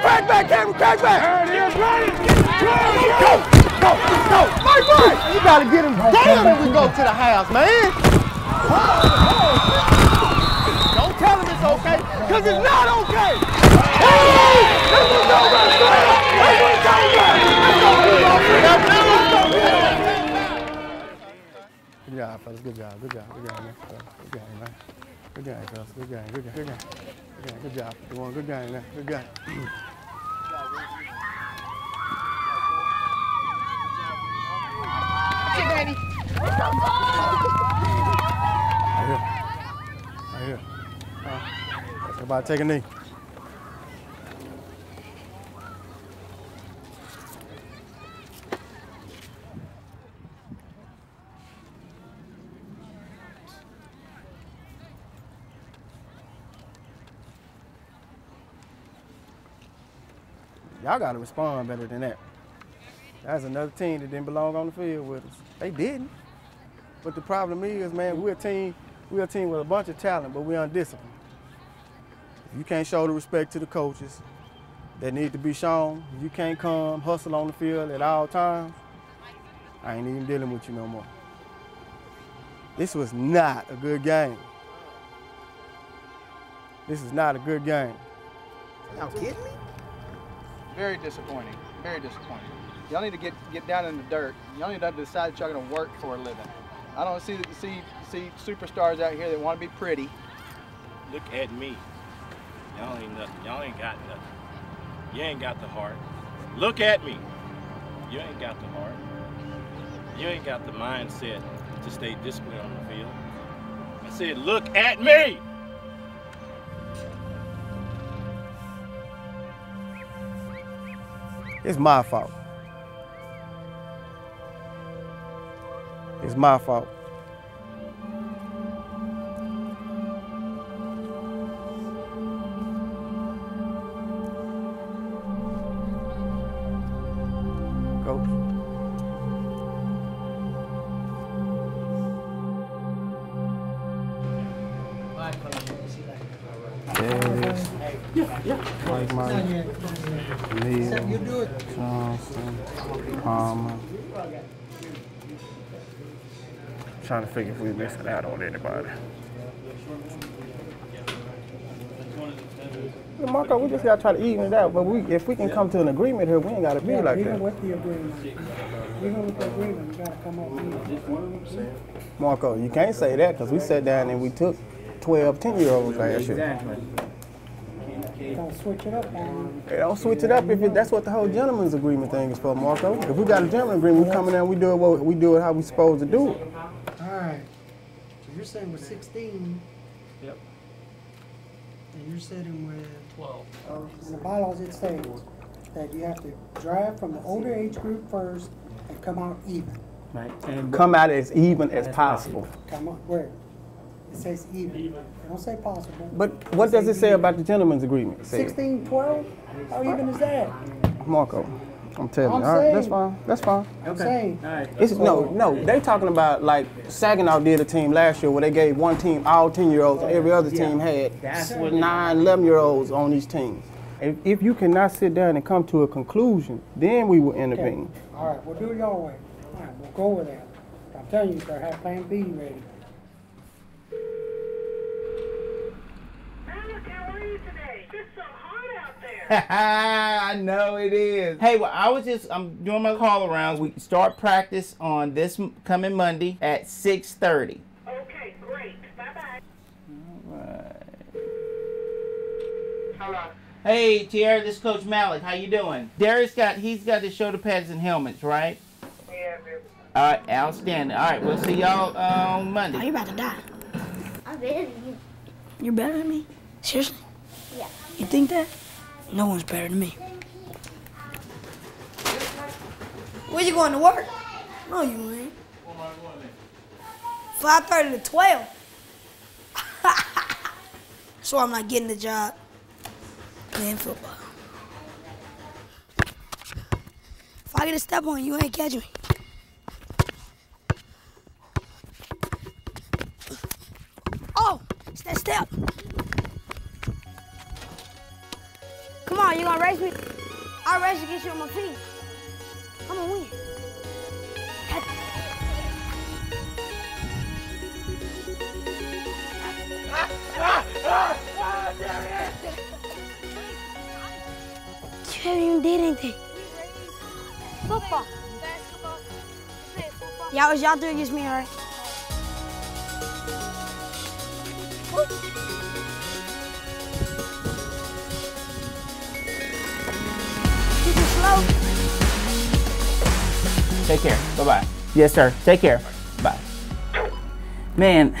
Crack back, there it is, ready. Go. Mike, Mike. You gotta get him. Damn, we go to the house, man. Don't tell him it's okay, cause it's not okay. Hey, this is over, man. Good job, fellas. Good job, man. Good game, fellas. Good job. You want a good game, man. Good game. Hey, baby. Right here. Everybody take a knee. Y'all got to respond better than that. That's another team that didn't belong on the field with us. They didn't. But the problem is, man, we're a team with a bunch of talent, but we're undisciplined. If you can't show the respect to the coaches that need to be shown, if you can't come hustle on the field at all times, I ain't even dealing with you no more. This was not a good game. This is not a good game. Y'all kidding me? Very disappointing. Y'all need to get down in the dirt. Y'all need to decide that y'all gonna work for a living. I don't see superstars out here that want to be pretty. Look at me. Y'all ain't nothing. Y'all ain't got nothing. You ain't got the heart. Look at me. You ain't got the heart. You ain't got the mindset to stay disciplined on the field. I said, look at me. It's my fault. It's my fault. Trying to figure if we missed out on anybody. Marco, we just gotta try to even it out. But if we can come to an agreement here, we ain't gotta be like that. Even with the agreement, we gotta come up with it. Marco, you can't say that because we sat down and we took 12, 10-year-olds last year. Exactly. Don't switch it up, man. Hey, don't switch it up that's what the whole gentleman's agreement thing is for, Marco. If we got a gentleman's agreement, we come in there and we do it how we supposed to do it. You're sitting with 16. Yep. And you're sitting with 12. In the bylaws, it says that you have to drive from the older age group first and come out even. Right. And come out as even as possible. Come on, where? It says even. It don't say possible. But what does it say even about the gentleman's agreement? 16, 12? How even is that? Marco, I'm telling you, all right, that's fine. Okay. All right. It's, no, they talking about like Saginaw did a team last year where they gave one team all 10-year-olds and every other team had 9, 11-year-olds on each team. If you cannot sit down and come to a conclusion, then we will intervene. Okay. All right, we'll do it your way. All right, we'll go with that. I'm telling you, sir, have plan B ready. I know it is. Hey, well, I'm doing my call arounds. We start practice on this coming Monday at 6:30. Okay, great. Bye-bye. All right. Hello. Hey, Tierra, this is Coach Malik. How you doing? Darius he's got the shoulder pads and helmets, right? Yeah, baby. All right, outstanding. All right, we'll see y'all on Monday. Oh, you're about to die. I'm better than you. You're better than me? Seriously? Yeah. You think that? No one's better than me. Where you going to work? No, you ain't. 5:30 to 12. So I'm not getting the job playing football. If I get a step on you, ain't catching me. Oh, it's that step. you gonna race me? I'll race to get you on my feet. I'm gonna win. You haven't even did anything. Football. Basketball. Yeah, it was y'all three against me, all right? Keep it slow. Take care. Bye-bye. Yes, sir. Take care. Bye. Man,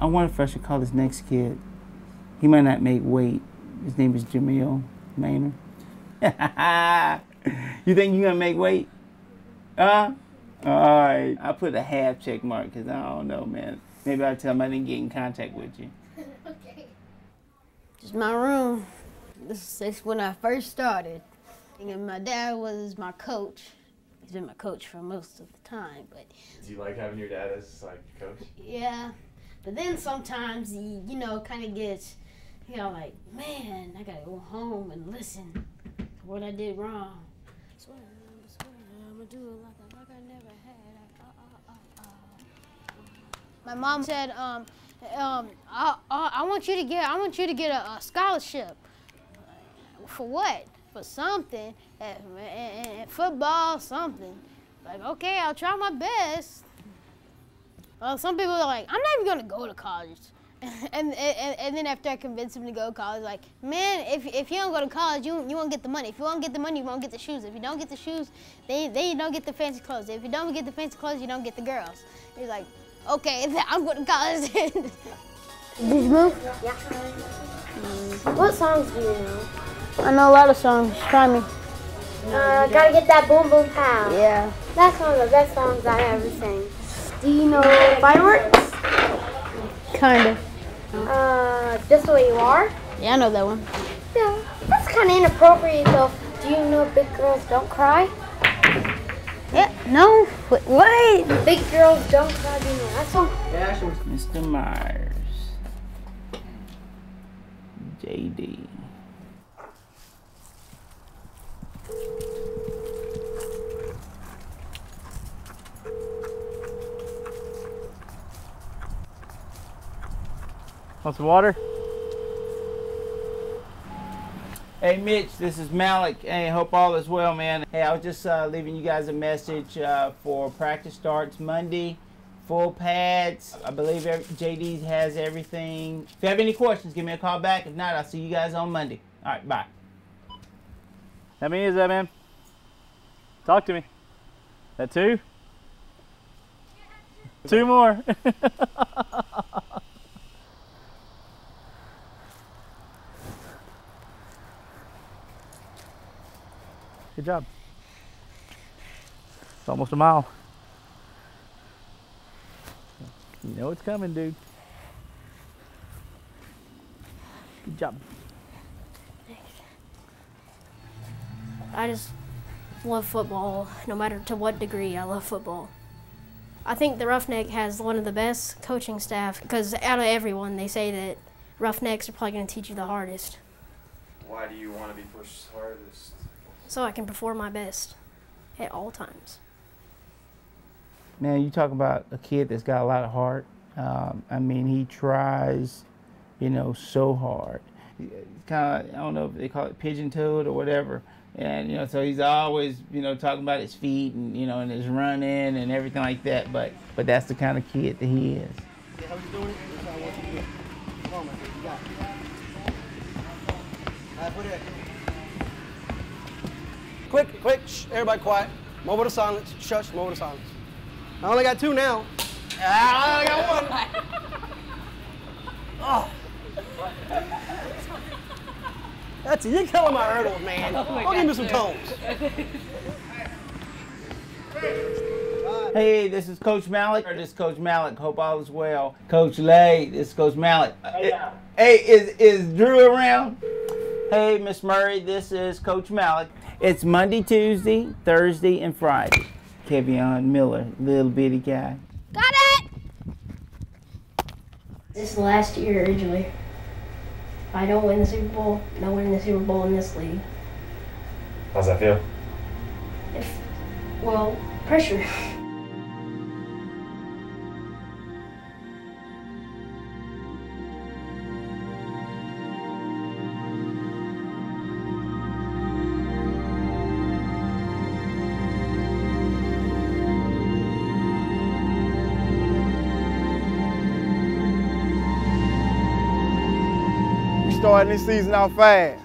I wonder if I should call this next kid. He might not make weight. His name is Jamil Maynard. You think you're gonna make weight? All right. I put a half check mark because I don't know, man. Maybe I'll tell him I didn't get in contact with you. Okay. This is my room. This is when I first started. And my dad was my coach. He's been my coach for most of the time, but. Do you like having your dad as like your coach? Yeah, but then sometimes he, you know, kind of gets, you know, like, man, I gotta go home and listen. What I did wrong. My mom said, I want you to get, a scholarship. For what? For something. Football, something. Like, okay, I'll try my best. Well, some people are like, I'm not even gonna go to college. And then after I convinced him to go to college, like, man, if you don't go to college, you won't get the money. If you won't get the money, you won't get the shoes. If you don't get the shoes, then you don't get the fancy clothes. If you don't get the fancy clothes, you don't get the girls. He's like, okay, I'm going to college. Did you move? Yeah. What songs do you know? I know a lot of songs. Try me. Gotta get that boom boom pow. Yeah. That's one of the best songs I ever sang. Do you know Fireworks? Kind of. Just the way you are? Yeah, I know that one. Yeah, that's kind of inappropriate though. Do you know big girls don't cry? Yeah, no, wait. Big girls don't cry, do you know that song? Yeah, sure. Mr. Myers. JD. Want some water? Hey Mitch, this is Malik. Hey, hope all is well, man. Hey, I was just leaving you guys a message for practice starts Monday. Full pads. I believe JD has everything. If you have any questions, give me a call back. If not, I'll see you guys on Monday. All right, bye. How many is that, man? Talk to me. That two? Yeah, two more. Good job. It's almost a mile. You know it's coming, dude. Good job. Thanks. I just love football, no matter to what degree. I love football. I think the Roughneck has one of the best coaching staff because out of everyone, they say that Roughnecks are probably going to teach you the hardest. Why do you want to be pushed the hardest? So I can perform my best at all times. Man, you talk about a kid that's got a lot of heart. I mean, he tries, you know, so hard. Kind of, I don't know if they call it pigeon-toed or whatever. And, you know, so he's always, you know, talking about his feet and, you know, and his running and everything like that. But that's the kind of kid that he is. How you doing? Come on, man. You got it. All right, put it. Quick, quick, shh, everybody quiet. Moment of silence, shush, moment of silence. I only got two now. I only got one. Oh. That's it, you're killing my hurdle, man. I'll give me some tones. Hey, this is Coach Malik. This is Coach Malik, hope all is well. Coach Lay, this is Coach Malik. Hey, is Drew around? Hey, Miss Murray, this is Coach Malik. It's Monday, Tuesday, Thursday, and Friday. Kevion Miller, little bitty guy. Got it! This last year, originally, if I don't win the Super Bowl, no one in the Super Bowl in this league, How's that feel? It's, well, pressure. Starting this season out fast.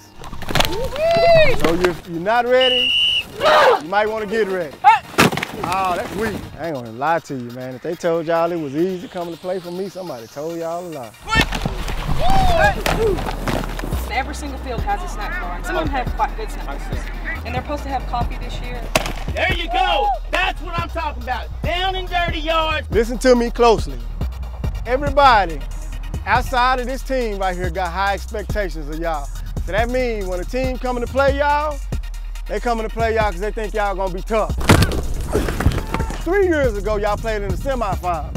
So if you're not ready, you might want to get ready. Oh, that's weak. I ain't gonna lie to you, man. If they told y'all it was easy coming to play for me, somebody told y'all a lie. Every single field has a snack bar. Some of them have quite good snacks. And they're supposed to have coffee this year. There you go. That's what I'm talking about. Down and dirty yards. Listen to me closely. Everybody outside of this team right here got high expectations of y'all. So that means when a team coming to play y'all, they coming to play y'all because they think y'all gonna be tough. 3 years ago, y'all played in the semifinals.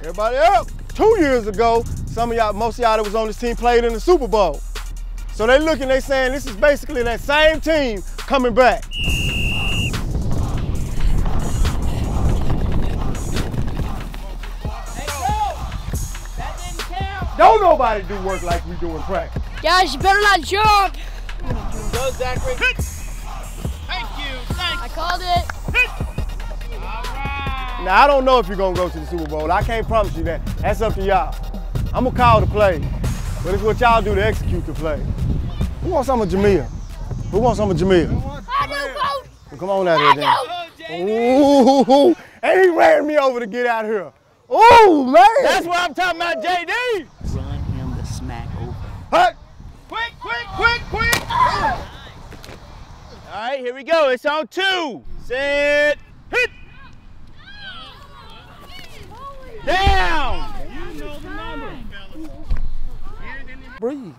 Everybody up. 2 years ago, most of y'all that was on this team played in the Super Bowl. So they looking, they saying this is basically that same team coming back. Don't nobody do work like we do in practice. Guys, you better not jump. Go, Zachary. Hit. Thank you. Thanks. I called it. Hit. All right. Now, I don't know if you're going to go to the Super Bowl. I can't promise you that. That's up to y'all. I'm going to call the play. But it's what y'all do to execute the play. Who wants some of Jamil? Who wants some of Jamil? I do, Coach. Come on out here, then. Ooh, and he ran me over to get out here. Ooh, man. That's what I'm talking about, JD. Run him the smack over. Hut! Quick, quick, quick, quick! All right, here we go. It's on two. Set, hit! Down! You know the number, fellas. Breathe.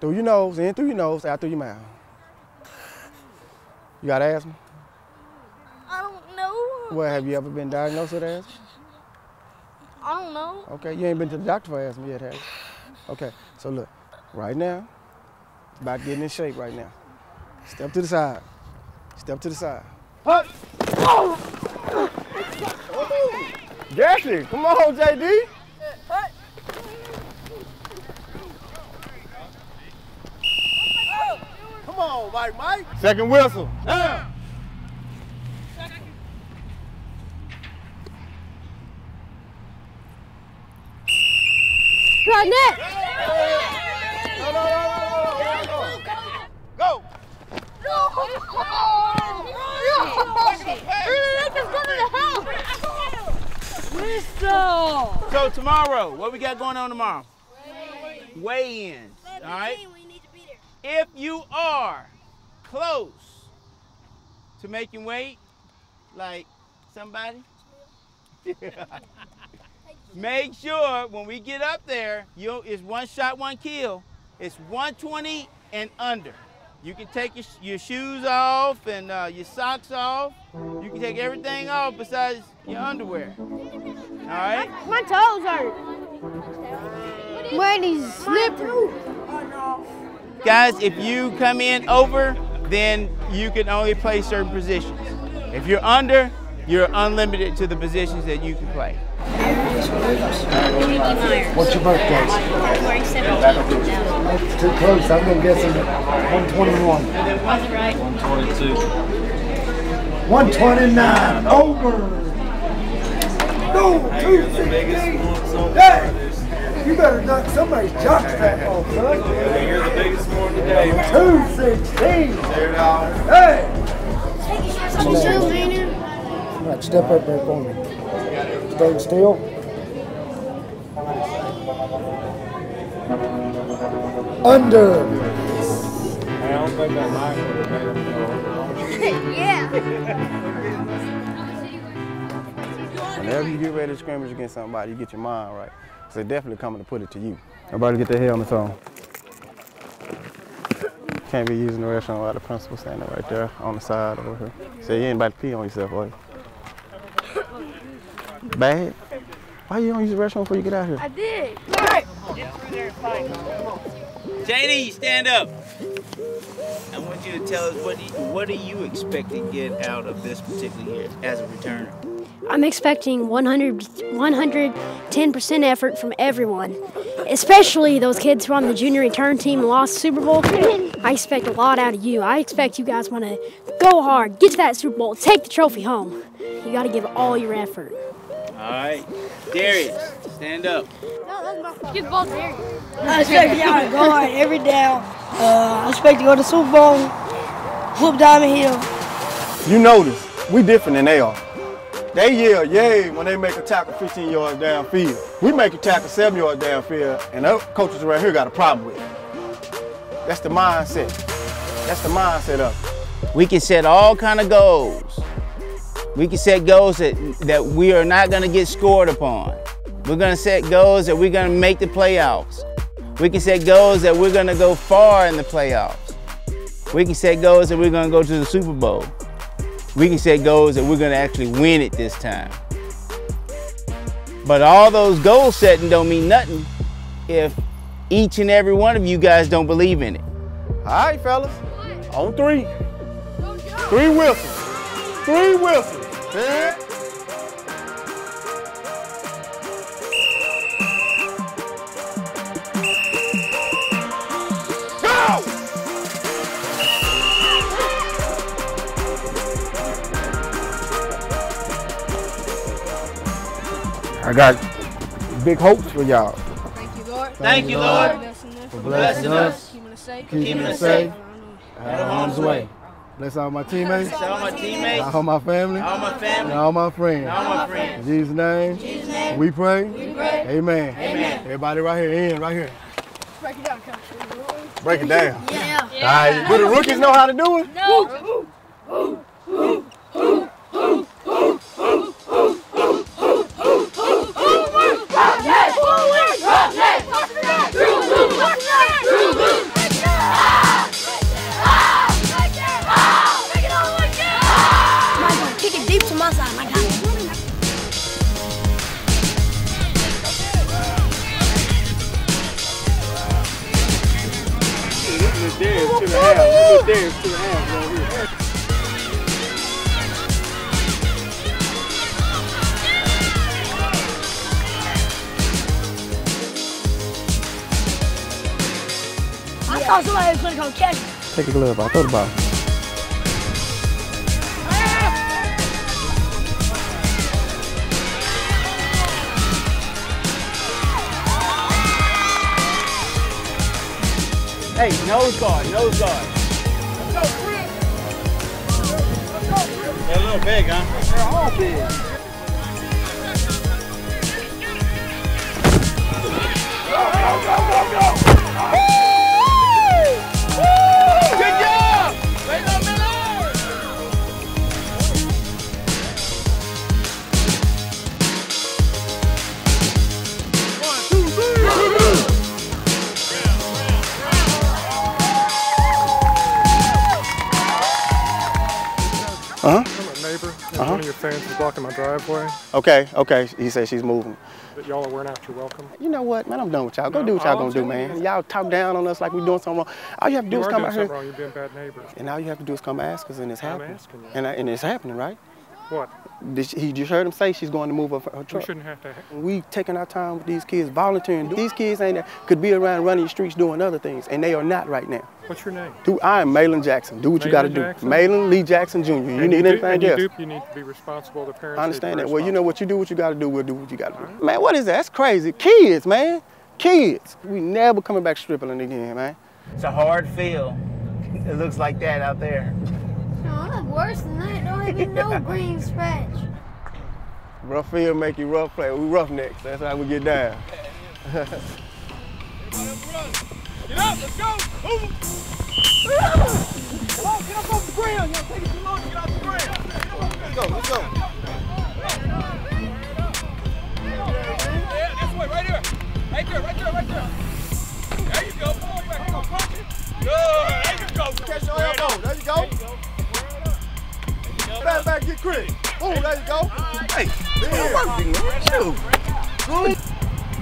Through your nose, in through your nose, out through your mouth. You got asthma? I don't know. Well, have you ever been diagnosed with asthma? I don't know. Okay, you ain't been to the doctor for asthma yet, have you? Okay, so look, right now, about getting in shape right now. Step to the side. Step to the side. Huh? Oh! Gassy, come on, JD. Huh? Come on, Mike. Second whistle. Yeah. Run it! Go! Whistle! So tomorrow, what we got going on tomorrow? Weigh-ins. All right? If you are close to making weight, like somebody, make sure when we get up there, it's one shot, one kill. It's 120 and under. You can take your shoes off and your socks off. You can take everything off besides your underwear. All right? My toes hurt. Mine is slippery. Guys, if you come in over, then you can only play certain positions. If you're under, you're unlimited to the positions that you can play. What's your birthday? February 17th. Too close. I'm going to guess 121. 122. 129. Over. No, 268. You better knock somebody's jock strap off, son. You're the biggest one today. 216. Hey. All right, step up there for me. Stand still. Under. I don't think that mic would have made it. Yeah. Whenever you get ready to scrimmage against somebody, you get your mind right. So they're definitely coming to put it to you. Everybody get their helmets on. Can't be using the restroom without the principal standing right there on the side over here. So you ain't about to pee on yourself, are you? Bad? Why you don't use the restroom before you get out here? I did. All right. Get through there and fight. JD, stand up. I want you to tell us, what do you expect to get out of this particular year as a returner? I'm expecting 110% effort from everyone, especially those kids who are on the junior return team and lost the Super Bowl. I expect a lot out of you. I expect you guys want to go hard, get to that Super Bowl, take the trophy home. You got to give all your effort. All right. Darius, stand up. Give the ball to Darius. I expect to be out go hard every down. I expect to go to the Super Bowl, whoop Diamond Hill. You notice, we different than they are. They yell, yay, when they make a tackle 15 yards downfield. We make a tackle 7 yards downfield, and our coaches around here got a problem with it. That's the mindset. That's the mindset of it. We can set all kind of goals. We can set goals that we are not going to get scored upon. We're going to set goals that we're going to make the playoffs. We can set goals that we're going to go far in the playoffs. We can set goals that we're going to go to the Super Bowl. We can set goals that we're going to actually win it this time. But all those goal setting don't mean nothing if each and every one of you guys don't believe in it. All right, fellas. What? On three. Go, go. Three whistles. Three whistles. Yeah. I got big hopes for y'all. Thank you, Lord. Thank you, Lord, for blessing us, keeping us safe, out of harm's way. Bless all my teammates, all my family, and all my friends. In Jesus' name, we pray. Amen. Everybody right here, right here. Break it down, Coach. Break it down. Yeah. All right. Do the rookies know how to do it? No. I thought somebody was going to come catch me. Take a glove off. Throw the ball. Hey, nose guard, nose guard. Let's go, Chris. Let's go, Chris. They're a little big, huh? They're all big. Go, go, go, go, go! One of your fans is blocking my driveway. Okay, okay. He said she's moving. But y'all weren't after welcome. You know what, man? I'm done with y'all. Go do what y'all gonna do, man. Y'all talk down on us like we're doing something wrong. All you have to do is come out here. Wrong. You've been bad neighbors. And all you have to do is come ask us, and it's happening. I'm asking you. And it's happening, right? What? He just heard him say she's going to move up her truck. We shouldn't have to. We taking our time with these kids, volunteering. These kids could be around running the streets doing other things, and they are not right now. What's your name? I am Malin Jackson. Do what you got to do. Malin Lee Jackson Jr. You need anything else? You need to be responsible. The parents. I understand that. Well, you know what? You do what you got to do. We'll do what you got to do. Man, what is that? That's crazy. Kids, man. Kids. We never coming back stripping again, man. It's a hard feel. It looks like that out there. No, I look worse than that. I don't even know green scratch. Rough field make you rough play. We roughnecks. That's how we get down. Get up, let's go! Move! Come on, get up off the ground! Y'all take it too long to get off the ground! Let's go, let's go! Yeah, this way, right here! Right there, right there, right there! There you go! Come on, back, come on, punch it! Good! There you go! Catch your elbow, there you go! There you go! Back, back, get Chris! Oh, there you go! Hey! There you go! Good!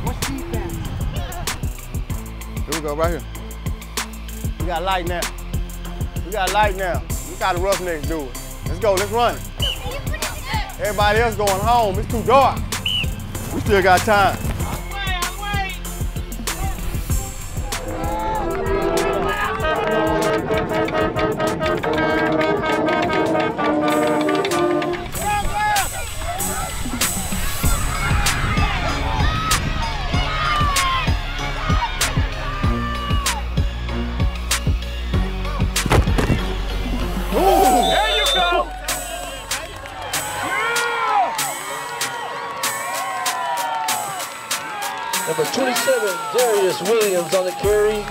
What's defense? Here we go, right here. We got light now. We got light now. We got a Roughnecks dude. Let's go, let's run. Everybody else going home, it's too dark. We still got time. Number 27, Darrent Williams on the carry.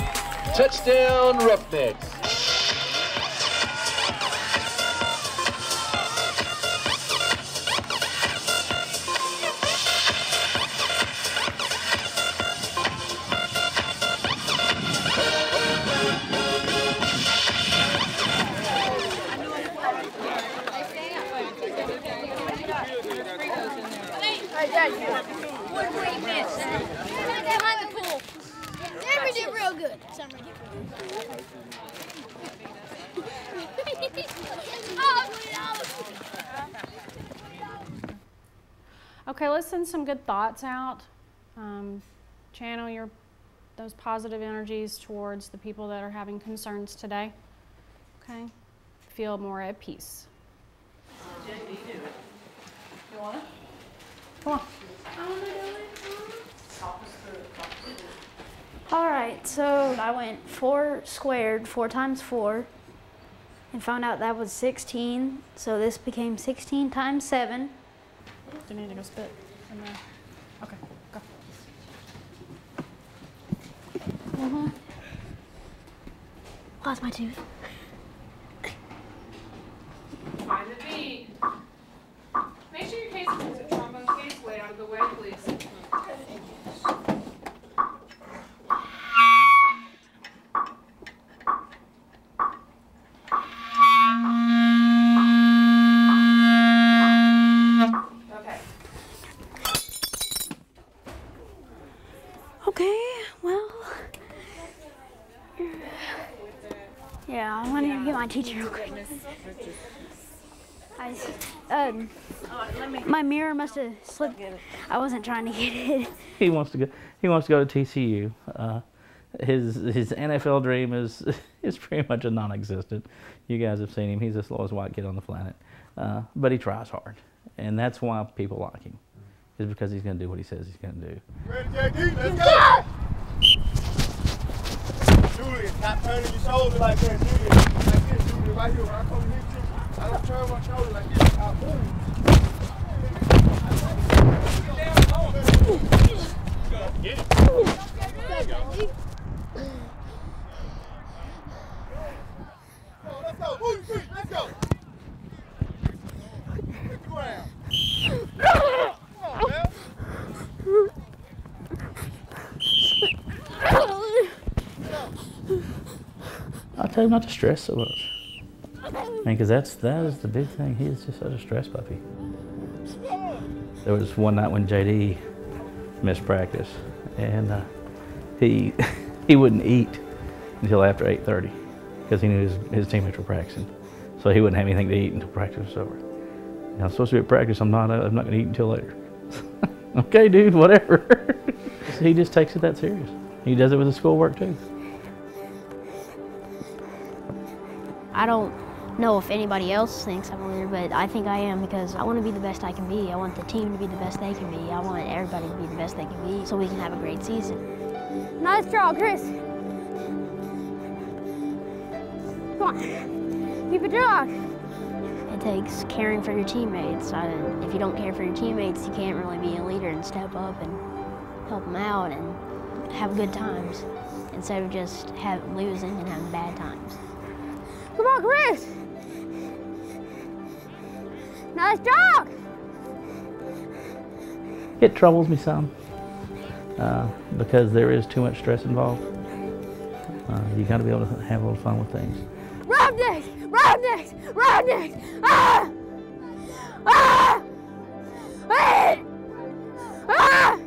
Touchdown, Roughnecks. Okay, let's send some good thoughts out. Channel those positive energies towards the people that are having concerns today. Okay, feel more at peace. Jen, you want it? Come on. All right, so I went 4 squared 4 times 4, and found out that was 16. So this became 16 times 7. Do you need to go spit in there? Okay, go. Lost my tooth. Find the beat. Make sure your case is a trombone case way out of the way, please. Teacher real quick. My mirror must have slipped. I wasn't trying to get it. He wants to go to TCU. His NFL dream is pretty much a non-existent. You guys have seen him. He's the slowest white kid on the planet. But he tries hard, and that's why people like him, is because he's going to do what he says he's going to do. Ready, JD? Let's go! Julian, stop turning your shoulder like that, Julian. Right here, when I come hit you, I don't turn my shoulder like this. I move. Get it. Let's go. Move your feet. Let's go. Hit the ground. Come on, man. I tell him not to stress so much. Because that is the big thing. He is just such a stress puppy. There was one night when JD missed practice, and he wouldn't eat until after 8:30 because he knew his teammates were practicing, so he wouldn't have anything to eat until practice was over. And I'm supposed to be at practice. I'm not going to eat until later. Okay, dude, whatever. So he just takes it that serious. He does it with his schoolwork too. I don't know if anybody else thinks I'm weird, but I think I am because I want to be the best I can be. I want the team to be the best they can be. I want everybody to be the best they can be so we can have a great season. Nice draw, Chris. Come on, keep it dog. It takes caring for your teammates. If you don't care for your teammates, you can't really be a leader and step up and help them out and have good times instead of just losing and having bad times. Come on, Chris. Nice job. It troubles me some because there is too much stress involved. You got to be able to have a little fun with things. Roughnecks! Roughnecks! Roughnecks! Ah! Ah! Ah! Ah! Ah!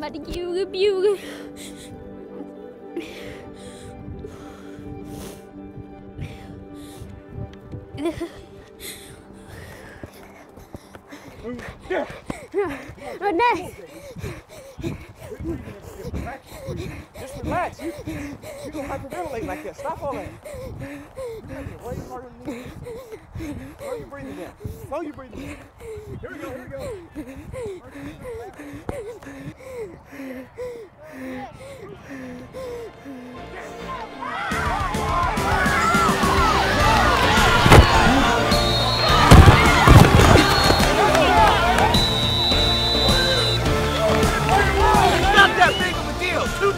like my beauty. Just relax. You don't hyperventilate like that. Stop all that. Why are you breathing down? Slow your breathing down. Here we go, here we go.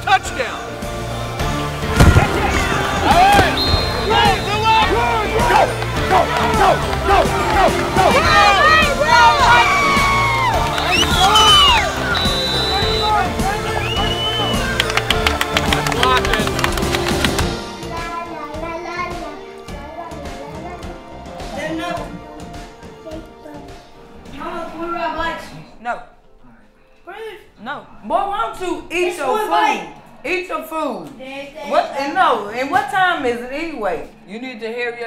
Touchdown!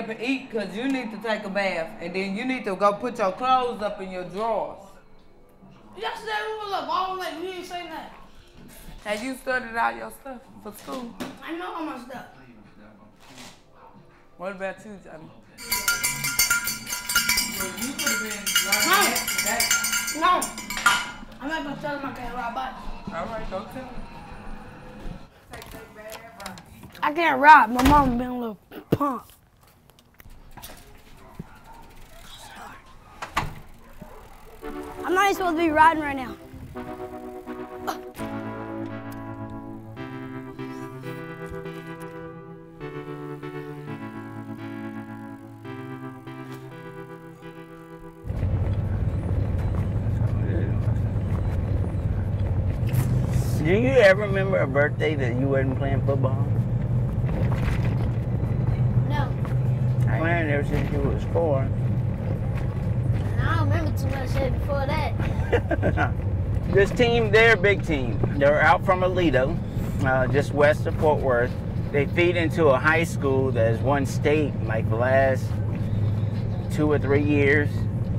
And eat, because you need to take a bath, and then you need to go put your clothes up in your drawers. Yesterday we was up all the way, you didn't say nothing. Have you studied all your stuff for school? I know all my stuff. What about you, Johnny? Well, you could have been driving today. No, I'm not going to tell him I can't ride bikes. All right, go tell him. I can't ride. My mom been a little punk. I'm not even supposed to be riding right now. Do you ever remember a birthday that you wasn't playing football? No. I playing ever since you was 4. I don't remember too much shit before that. This team, they're a big team. They're out from Aledo, just west of Fort Worth. They feed into a high school that has won state like the last 2 or 3 years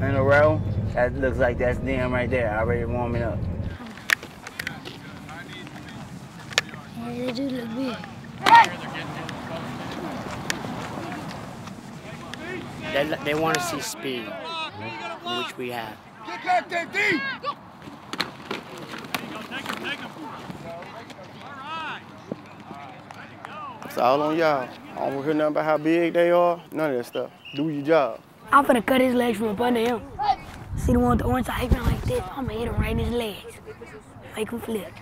in a row. That looks like that's them right there, already warming up. Yeah, they do look big. They want to see speed, which we have. Get back there, D! There you go, take him. All right. It's all on y'all. I don't want to hear nothing about how big they are, none of that stuff. Do your job. I'm finna cut his legs from up under him. See the one with the orange side hanging like this? I'm gonna hit him right in his legs. Make him flip.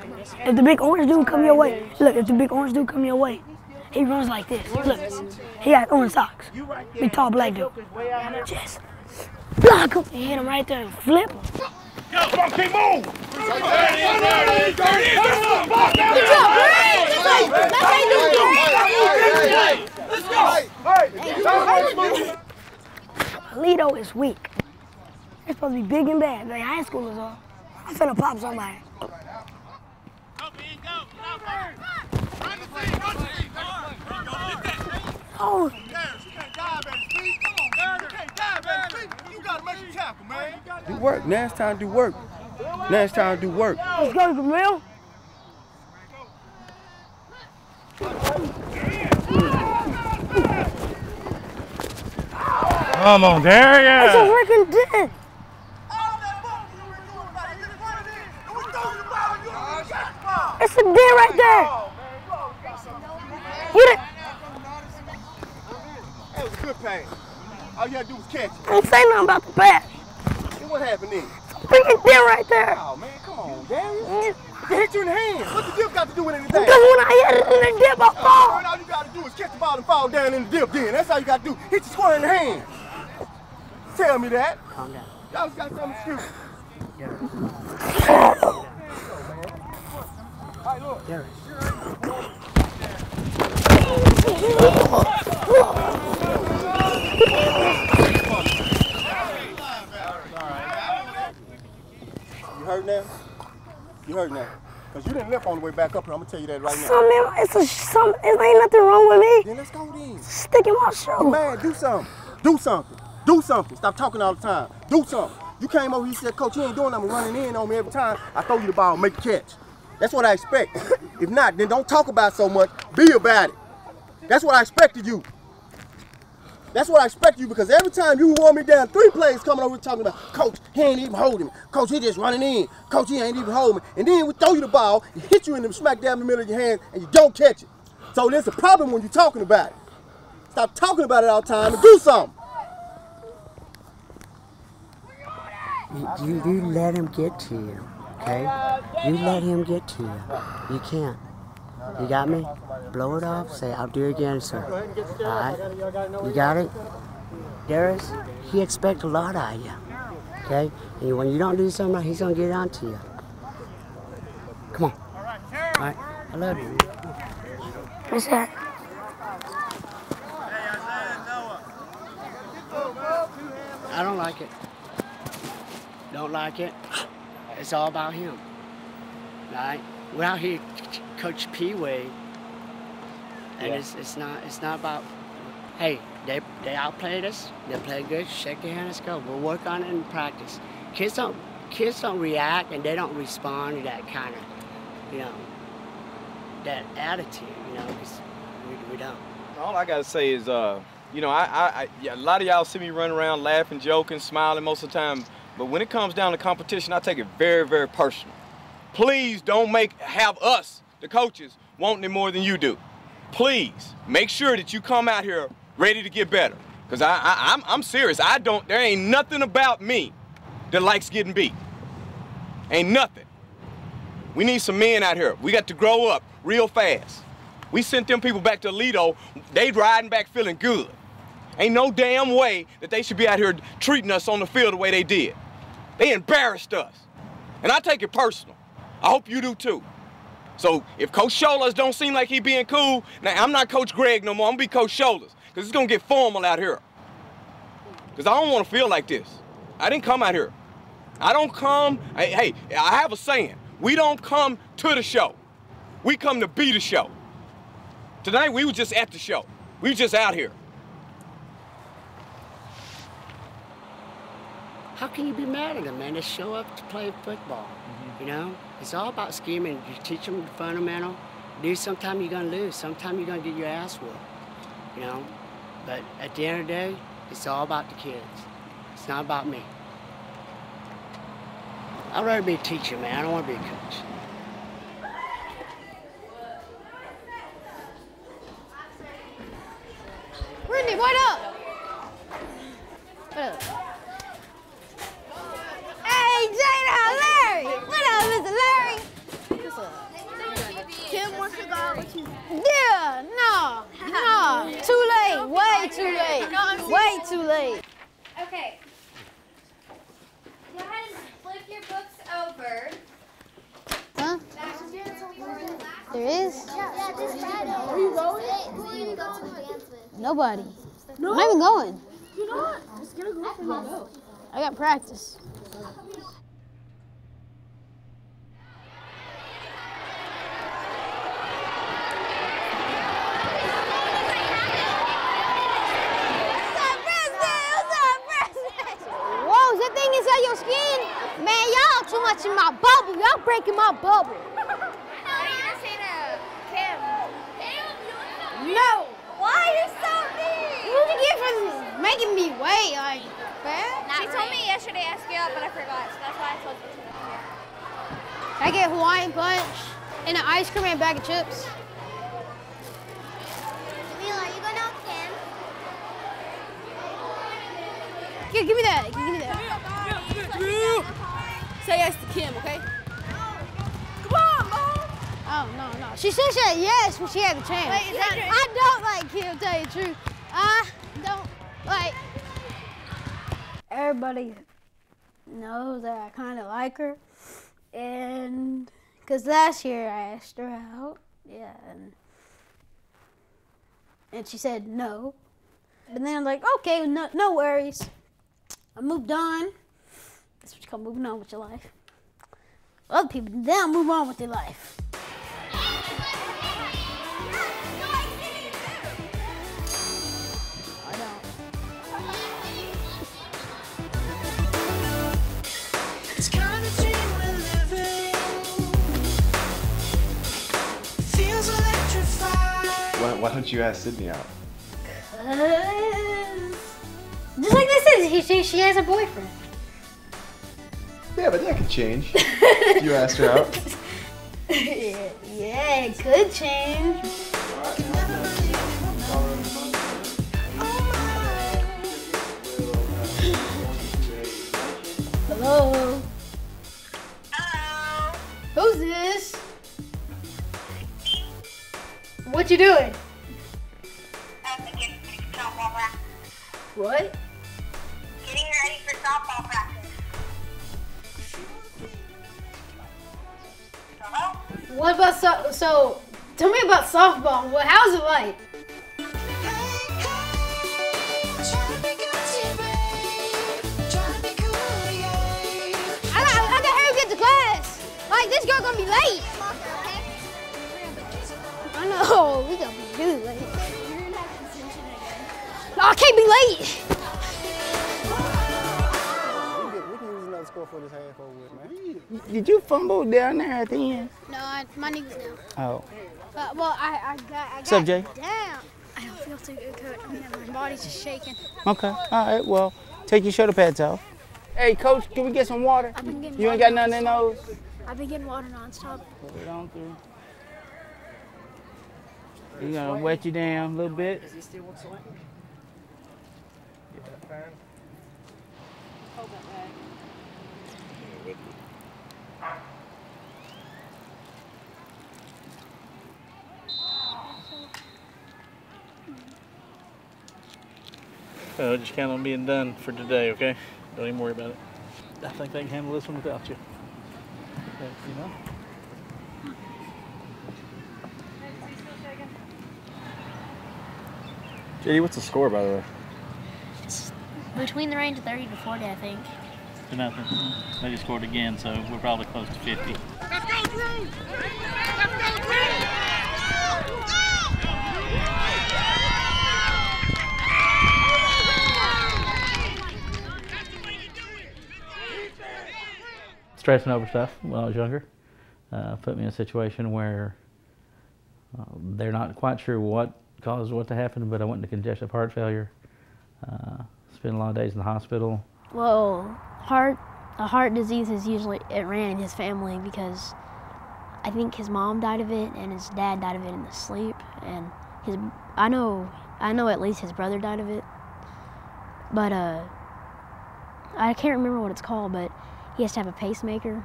If the big orange dude come your way, look, if the big orange dude come your way, he runs like this. Look, he got orange socks. Big tall black dude. Just block him and hit him right there and flip him. Yo, come on, keep moving! Let's go! Aledo is weak. They're supposed to be big and bad. They high schoolers are. I'm finna pop somebody. Go, man, go! Oh! Do work. Now it's time to do work. Now it's time to do work. Let's go, Camille. Come on, there you are. That's a freaking dick. It's a dick right there. Get it. That was a good pass. All you gotta do is catch it. I ain't say nothing about the pass. And what happened then? Freaking deal right there. Oh man, come on, Darius. It hit you in the hand. What the dip got to do with anything? Because when I hit it in the dip, I fall. All you gotta do is catch the ball and fall down in the dip then. That's all you gotta do. Hit your square in the hand. Tell me that. Calm down. Y'all just gotta tell me the truth. Darius. You hurt now? You hurt now? Because you didn't lift on the way back up here. I'm going to tell you that right now. It ain't nothing wrong with me. Then let's go then. Stick in my shoe. Man, do something. Do something. Do something. Stop talking all the time. Do something. You came over here, said, Coach, you ain't doing nothing. Running in on me every time. I throw you the ball, make a catch. That's what I expect. If not, then don't talk about it so much. Be about it. That's what I expected you. That's what I expect you, because every time you wore me down, 3 plays coming over talking about, Coach, he ain't even holding me. Coach, he just running in. Coach, he ain't even holding me. And then we throw you the ball, and hit you in the smack down in the middle of your hand, and you don't catch it. So there's a problem when you're talking about it. Stop talking about it all the time and do something. You let him get to you, okay? You let him get to you. You can't. You got me? Blow it off. Say, I'll do it again, sir. All right? You got it? Darius, he expects a lot out of you, okay? And when you don't do something, he's going to get on to you. Come on. All right? I love you. What's that? I don't like it. Don't like it. It's all about him, all right? We're out here, Coach Pee-Wee, and it's not about, hey, they outplayed us, they played good, shake your hand, let's go. We'll work on it in practice. Kids don't react, and they don't respond to that kind of, you know, that attitude, you know, because we don't. All I got to say is, you know, a lot of y'all see me run around laughing, joking, smiling most of the time, but when it comes down to competition, I take it very, very personal. Please don't have us, the coaches, wanting it more than you do. Please make sure that you come out here ready to get better. Because I'm serious. There ain't nothing about me that likes getting beat. Ain't nothing. We need some men out here. We got to grow up real fast. We sent them people back to Aledo. They riding back feeling good. Ain't no damn way that they should be out here treating us on the field the way they did. They embarrassed us. And I take it personal. I hope you do too. So if Coach Shoulders don't seem like he being cool, now I'm not Coach Greg no more, I'm gonna be Coach Shoulders, because it's gonna get formal out here. Because I don't wanna feel like this. I didn't come out here. Hey, I have a saying, we don't come to the show. We come to be the show. Tonight we were just at the show. We were just out here. How can you be mad at them, man? They show up to play football, you know? It's all about scheming. You teach them the fundamental. Dude, sometimes you're gonna lose. Sometimes you're gonna get your ass whooped, you know? But at the end of the day, it's all about the kids. It's not about me. I'd rather be a teacher, man. I don't wanna be a coach. Brittany, what up? What up? Hey, Jada, Larry! What up, Mr. Larry? What's up? 10 more cigars. Yeah, no, no. Too late, way too late. Way too late. Okay. Go ahead and flip your books over. Huh? There is? Yeah, this Friday. Are you going? Who are you going to dance with? Nobody. No? I'm not even going. You're not? Just get a group and go. I got practice. In my bubble, y'all breaking my bubble. No. Why are you so mean? What did you get for making me wait? Like, she told me yesterday I scaled, but I forgot, so that's why I told you today. I get Hawaiian punch and an ice cream and a bag of chips. Mila, you going out again? Here, give me that. Give me that. Say yes to Kim, okay? Come on, Mom! Oh, no, no. She said yes when she had the chance. Wait, I don't like Kim, tell you the truth. I don't like... Everybody knows that I kind of like her. And... Because last year I asked her out. Yeah, and she said no. And then I'm like, okay, no worries. I moved on. That's what you call moving on with your life. other people, then I'll move on with their life. Why don't you ask Sydney out? Cause... just like they said, she has a boyfriend. Yeah, but that could change. If you asked her out. Yeah, it could change. Hello? Hello? Who's this? What you doing? What? Getting ready for softball practice. Hello? What about so tell me about softball. Well, how's it like? I gotta hurry up get to class. Like this girl gonna be late. I know, we gonna be really late. You're in that position again. No, I can't be late. We can use another score for this half over with, man. Did you fumble down there at the end? No, my knee was down. Oh. But, well, I got What's up, Jay? Down. I don't feel too good, Coach. I mean, my body's just shaking. Okay, all right, well, take your shoulder pads off. Hey, Coach, can we get some water? I've been getting water. You ain't got nothing in those? I've been getting water nonstop. Put it on through. He's gonna wet you down a little bit. Is he still what's on? Yeah. Hold that leg. So just count on being done for today, okay? Don't even worry about it. I think they can handle this one without you. You know? JD, what's the score, by the way? It's between the range of 30 to 40, I think. To nothing. They just scored again, so we're probably close to 50. Let's go, Drew! Let's go, Drew! Stressing over stuff when I was younger put me in a situation where they're not quite sure what caused what to happen, but I went into congestive heart failure. Spent a lot of days in the hospital. Well, a heart disease is usually, it ran in his family because I think his mom died of it and his dad died of it in his sleep. And his, I know at least his brother died of it. But I can't remember what it's called, but he has to have a pacemaker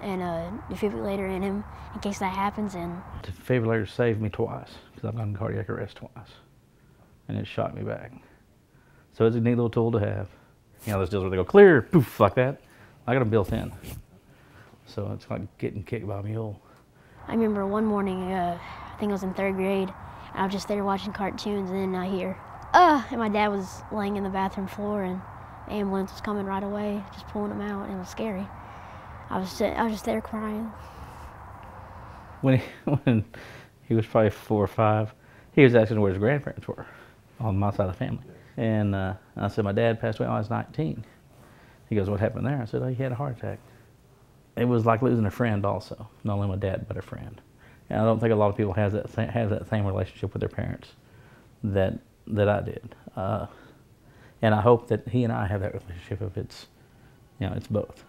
and a defibrillator in him in case that happens. And the defibrillator saved me twice because I've gotten cardiac arrest twice, and it shot me back. So it's a neat little tool to have. You know those deals where they go clear, poof, like that? I got them built in. So it's like getting kicked by a mule. I remember one morning, I think I was in third grade, and I was just there watching cartoons, and then I hear, and my dad was laying in the bathroom floor, and the ambulance was coming right away, just pulling him out, and it was scary. I was just there crying. When he was probably 4 or 5, he was asking where his grandparents were on my side of the family. And I said, my dad passed away when I was 19. He goes, what happened there? I said, oh, he had a heart attack. It was like losing a friend also, not only my dad, but a friend. And I don't think a lot of people have that same relationship with their parents that I did. And I hope that he and I have that relationship of it's, you know, it's both.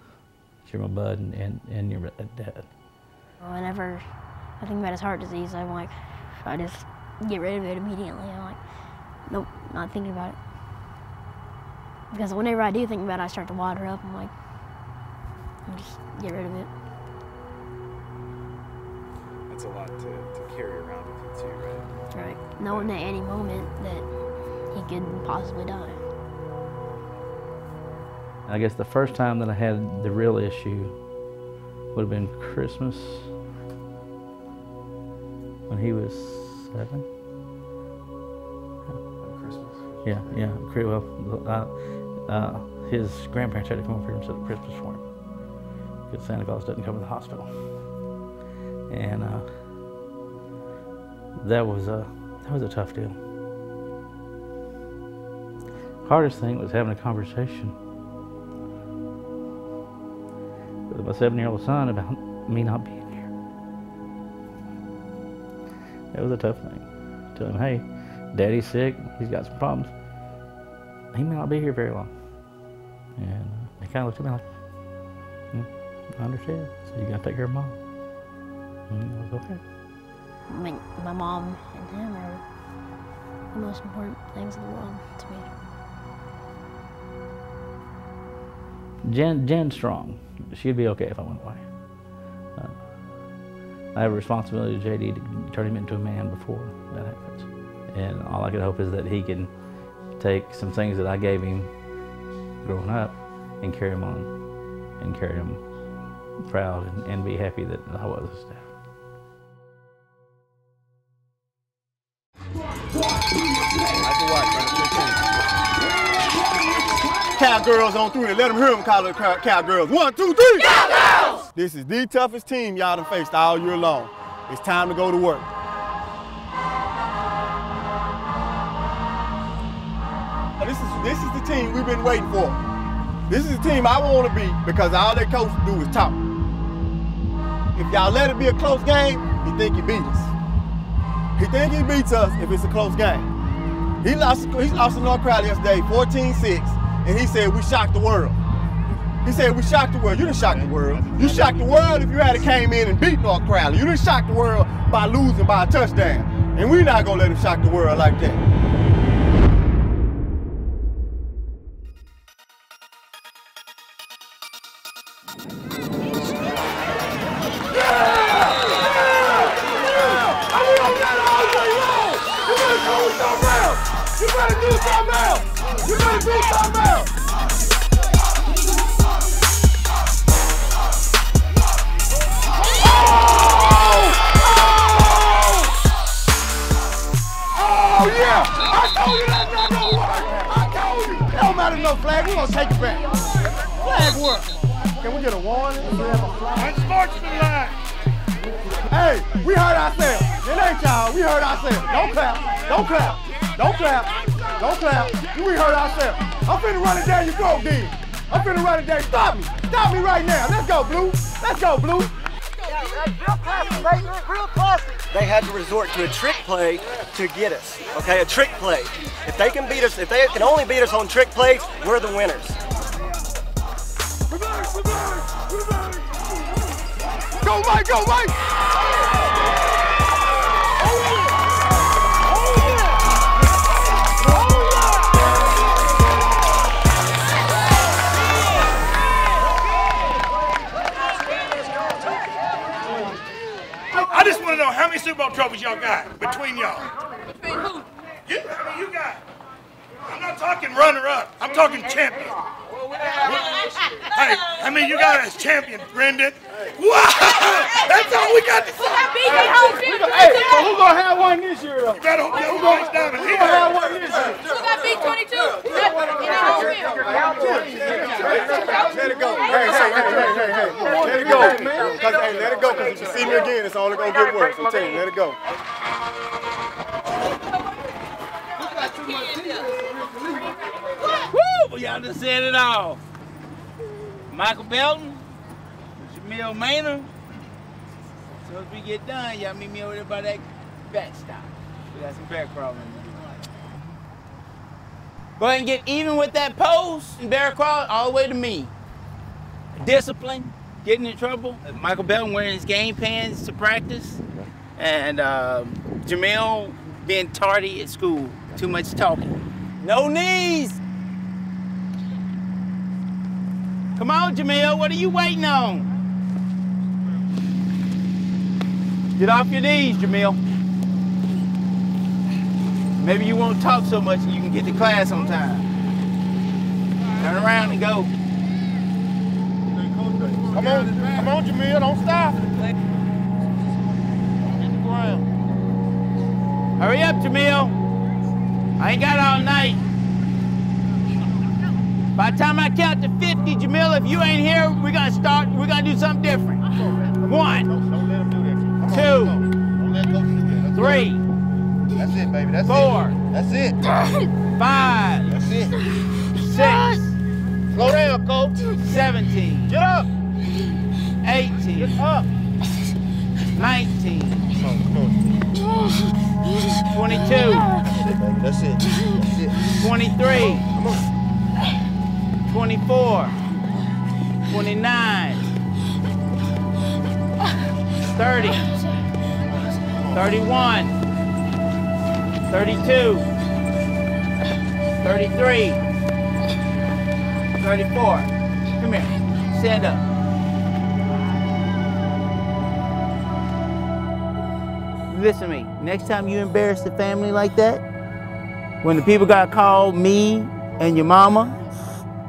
You're my bud and you're my dad. Whenever I think about his heart disease, I'm like, I just get rid of it immediately. I'm like, nope, not thinking about it. Because whenever I do think about it, I start to water up. I'm like, I'll just get rid of it. That's a lot to carry around with you too, right? Right. Knowing that any moment that he could possibly die. I guess the first time that I had the real issue would have been Christmas when he was 7. Christmas? Yeah. Well, his grandparents had to come over here and set up Christmas for him. because Santa Claus doesn't cover the hospital. And that was a tough deal. Hardest thing was having a conversation with my 7-year-old son about me not being here. It was a tough thing. Tell him, hey, Daddy's sick, he's got some problems. He may not be here very long. And he kind of looked at me like, I understand, so you gotta take care of Mom. And I was okay. I mean, my mom and him are the most important things in the world to me. Jen's strong. She'd be okay if I went away. I have a responsibility to JD to turn him into a man before that happens. And all I can hope is that he can take some things that I gave him growing up and carry him on and carry him proud and be happy that I was his dad. Cowgirls on through there. Let them hear them call Cowgirls. 1, 2, 3. Cowgirls! This is the toughest team y'all done faced all year long. It's time to go to work. This is the team we've been waiting for. This is the team I want to be because all their coaches do is talk. If y'all let it be a close game, he think he beat us. He think he beats us if it's a close game. He lost to North Crowley yesterday, 14-6. And he said, we shocked the world. He said, we shocked the world. You didn't shock the world. You shocked the world if you had came in and beat North Crowley. You didn't shock the world by losing by a touchdown. And we're not going to let him shock the world like that. To a trick play to get us, okay? A trick play. If they can beat us, if they can only beat us on trick plays, we're the winners. Go Mike, go Mike! I just want to know how many Super Bowl trophies y'all got between y'all. Between who? You, I mean, you got. I'm not talking runner-up. I'm talking champion. Hey, I mean, you got as champion, Brendan. Wow! That's all we got to say. Hey, so who's going to have one this year, though? You better hope you don't have one this year. Who's going to have one this year? Who got B-22? Let it go. Hey. Let it go. Hey, let it go, because if you see me again, it's only going to get worse. I'm telling you, let it go. Woo! Y'all just said it all. Michael Belton, Jamil Maynard. So if we get done, y'all meet me over there by that backstop. We got some back problems. Go ahead and get even with that post and bear crawl all the way to me. Discipline, getting in trouble. Michael Belton wearing his game pants to practice. And Jamil being tardy at school. Too much talking. No knees! Come on, Jamil, what are you waiting on? Get off your knees, Jamil. Maybe you won't talk so much and you can get to class on time. Turn around and go. Come on, Jamil, don't stop. Hit the ground. Hurry up, Jamil. I ain't got all night. By the time I count to 50, Jamil, if you ain't here, we're gonna start, we're gonna do something different. One, two, three. That's it, baby. That's four. It. That's it. Five. That's it. Six. Slow down, Cole. 17. Get up. 18. Get up. 19. Come on, come on. 22. That's it, baby. That's it. That's it. 23. Come on. 24, 29, 30, 31, 32, 33, 34. Come here, stand up. Listen to me, next time you embarrass the family like that, when the people gotta call me and your mama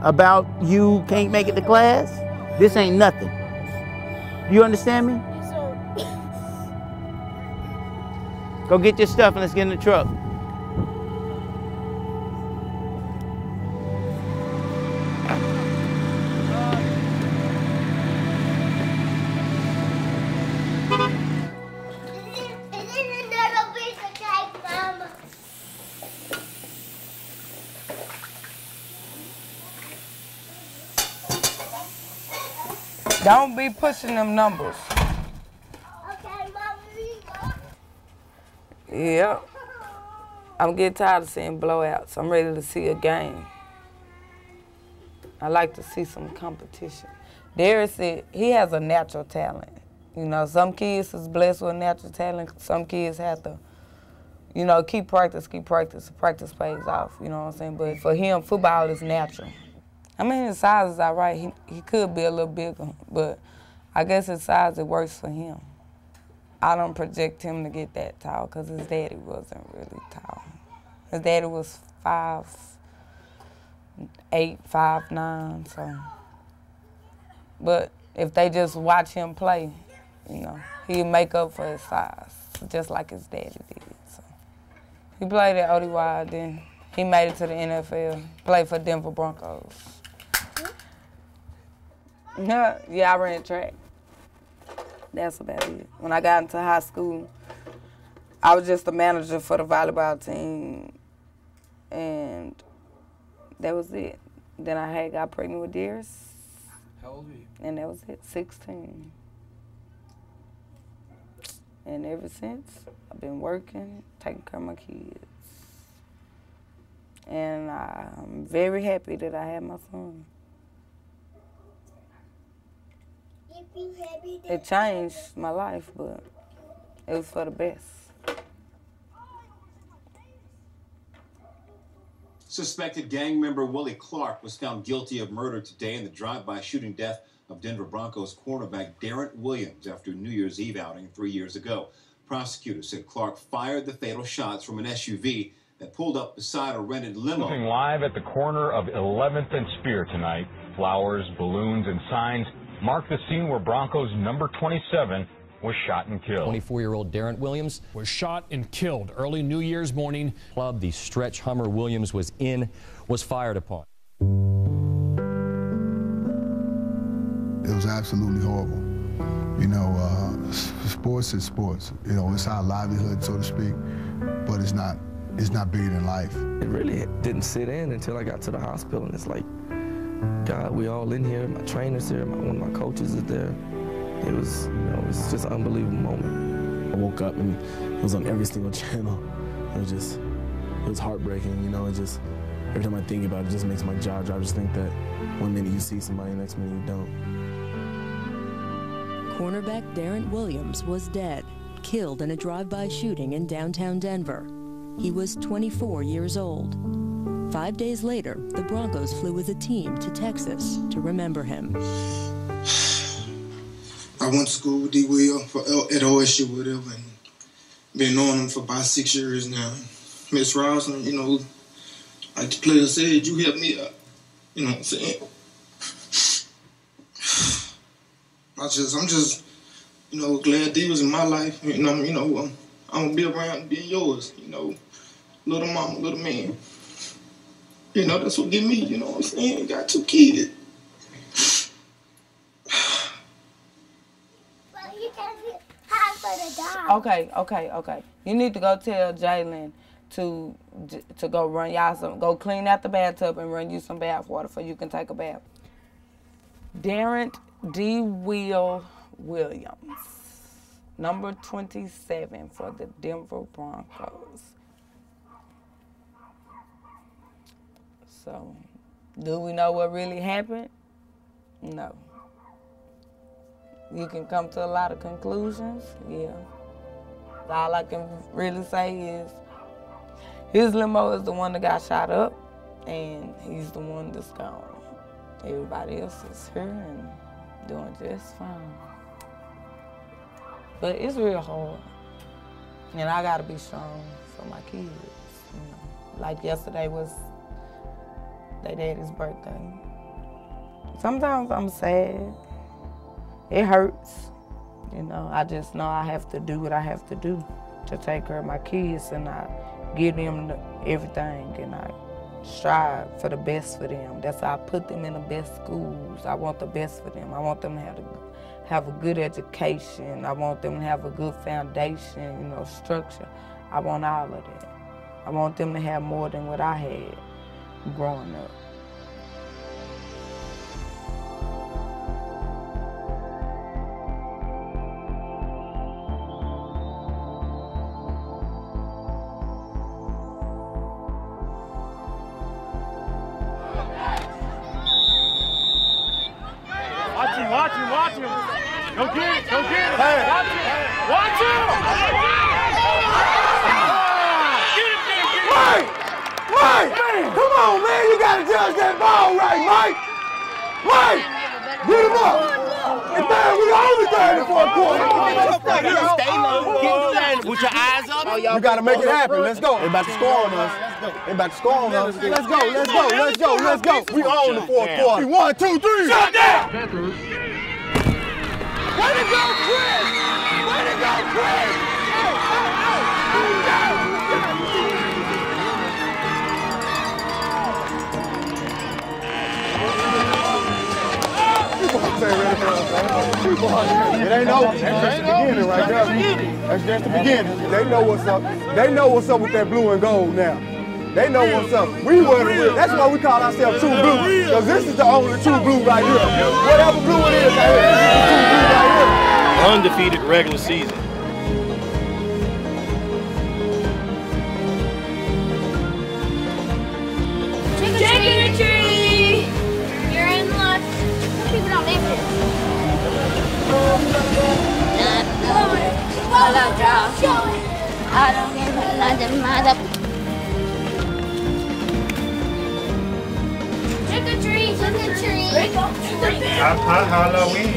about you can't make it to class, this ain't nothing. You understand me? Yes, sir. Go get your stuff and let's get in the truck. Don't be pushing them numbers. Okay, Mama. Yeah. I'm getting tired of seeing blowouts. I'm ready to see a game. I like to see some competition. Darrent said he has a natural talent. You know, some kids is blessed with natural talent. Some kids have to, you know, keep practice. Practice pays off, you know what I'm saying? But for him, football is natural. I mean, his size is all right. He could be a little bigger, but I guess his size, it works for him. I don't project him to get that tall because his daddy wasn't really tall. His daddy was 5'8", 5'9", so. But if they just watch him play, you know, he'll make up for his size, just like his daddy did, so. He played at ODY, then he made it to the NFL, played for Denver Broncos. Yeah, I ran track. That's about it. When I got into high school, I was just the manager for the volleyball team, and that was it. Then I got pregnant with Darrent. How old were you? And that was it, 16. And ever since, I've been working, taking care of my kids. And I'm very happy that I had my son. It changed my life, but it was for the best. Suspected gang member Willie Clark was found guilty of murder today in the drive-by shooting death of Denver Broncos cornerback Darrent Williams after New Year's Eve outing 3 years ago. Prosecutors said Clark fired the fatal shots from an SUV that pulled up beside a rented limo. Looking live at the corner of 11th and Spear tonight, flowers, balloons, and signs mark the scene where Broncos number 27 was shot and killed. 24-year-old Darrent Williams was shot and killed early New Year's morning. Club the stretch Hummer Williams was in was fired upon. It was absolutely horrible. You know, sports is sports. You know, it's our livelihood, so to speak, but it's not bigger than life. It really didn't sit in until I got to the hospital, and it's like, God, we all in here. My trainer's here, one of my coaches is there. It was, you know, it's just an unbelievable moment. I woke up and it was on every single channel. It was just, it was heartbreaking, you know, it just, every time I think about it, it just makes my jaw drop. I just think that one minute you see somebody, the next minute you don't. Cornerback Darrent Williams was dead, killed in a drive-by shooting in downtown Denver. He was 24 years old. 5 days later, the Broncos flew with a team to Texas to remember him. I went to school with D-Will at OSU, whatever, and been knowing him for about 6 years now. Miss Roslyn, you know, like the player said, you helped me out. You know what I'm saying? I'm just, you know, glad D was in my life. I'm gonna be around and be yours, you know. Little mama, little man. You know, that's what get me, you know what I'm saying? Got two kids. Okay. You need to go tell Jalen to go run y'all some, go clean out the bathtub and run you some bath water so you can take a bath. Darrent D. Williams, number 27 for the Denver Broncos. So, do we know what really happened? No. You can come to a lot of conclusions, yeah. All I can really say is his limo is the one that got shot up, and he's the one that's gone. Everybody else is here and doing just fine. But it's real hard, and I gotta be strong for my kids. You know, like yesterday was their daddy's birthday. Sometimes I'm sad. It hurts, you know. I just know I have to do what I have to do to take care of my kids, and I give them everything, and I strive for the best for them. That's why I put them in the best schools. I want the best for them. I want them to have a good education. I want them to have a good foundation, you know, structure. I want all of that. I want them to have more than what I had growing up. You gotta make it happen. Let's go. They about to score on us. They about to score on us. Let's go. Let's go. Let's go. Let's go. We own the fourth quarter. 1, 2, 3. Shut down. Way to go, Chris. Way to go, Chris. It ain't over. That's just the beginning right there. That's just the beginning. They know what's up. They know what's up with that blue and gold now. They know what's up. We were the real. That's why we call ourselves True Blue. Because this is the only True Blue right here. Whatever blue it is, right here. This is the True Blue right here. Undefeated regular season. I don't give another mother. Trick or treat, trick or treat. Happy Halloween.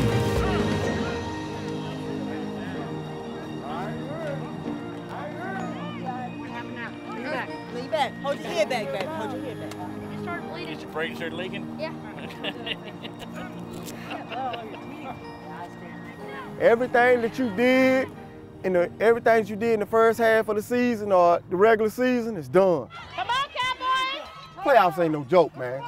What happened now? Lean back. Lean back. Hold your head back, babe. Hold your head back. Did you start bleeding? Did your brain start leaking? Yeah. Everything that you did, everything you did in the first half of the season or the regular season is done. Come on, Cowboys! Playoffs ain't no joke, man.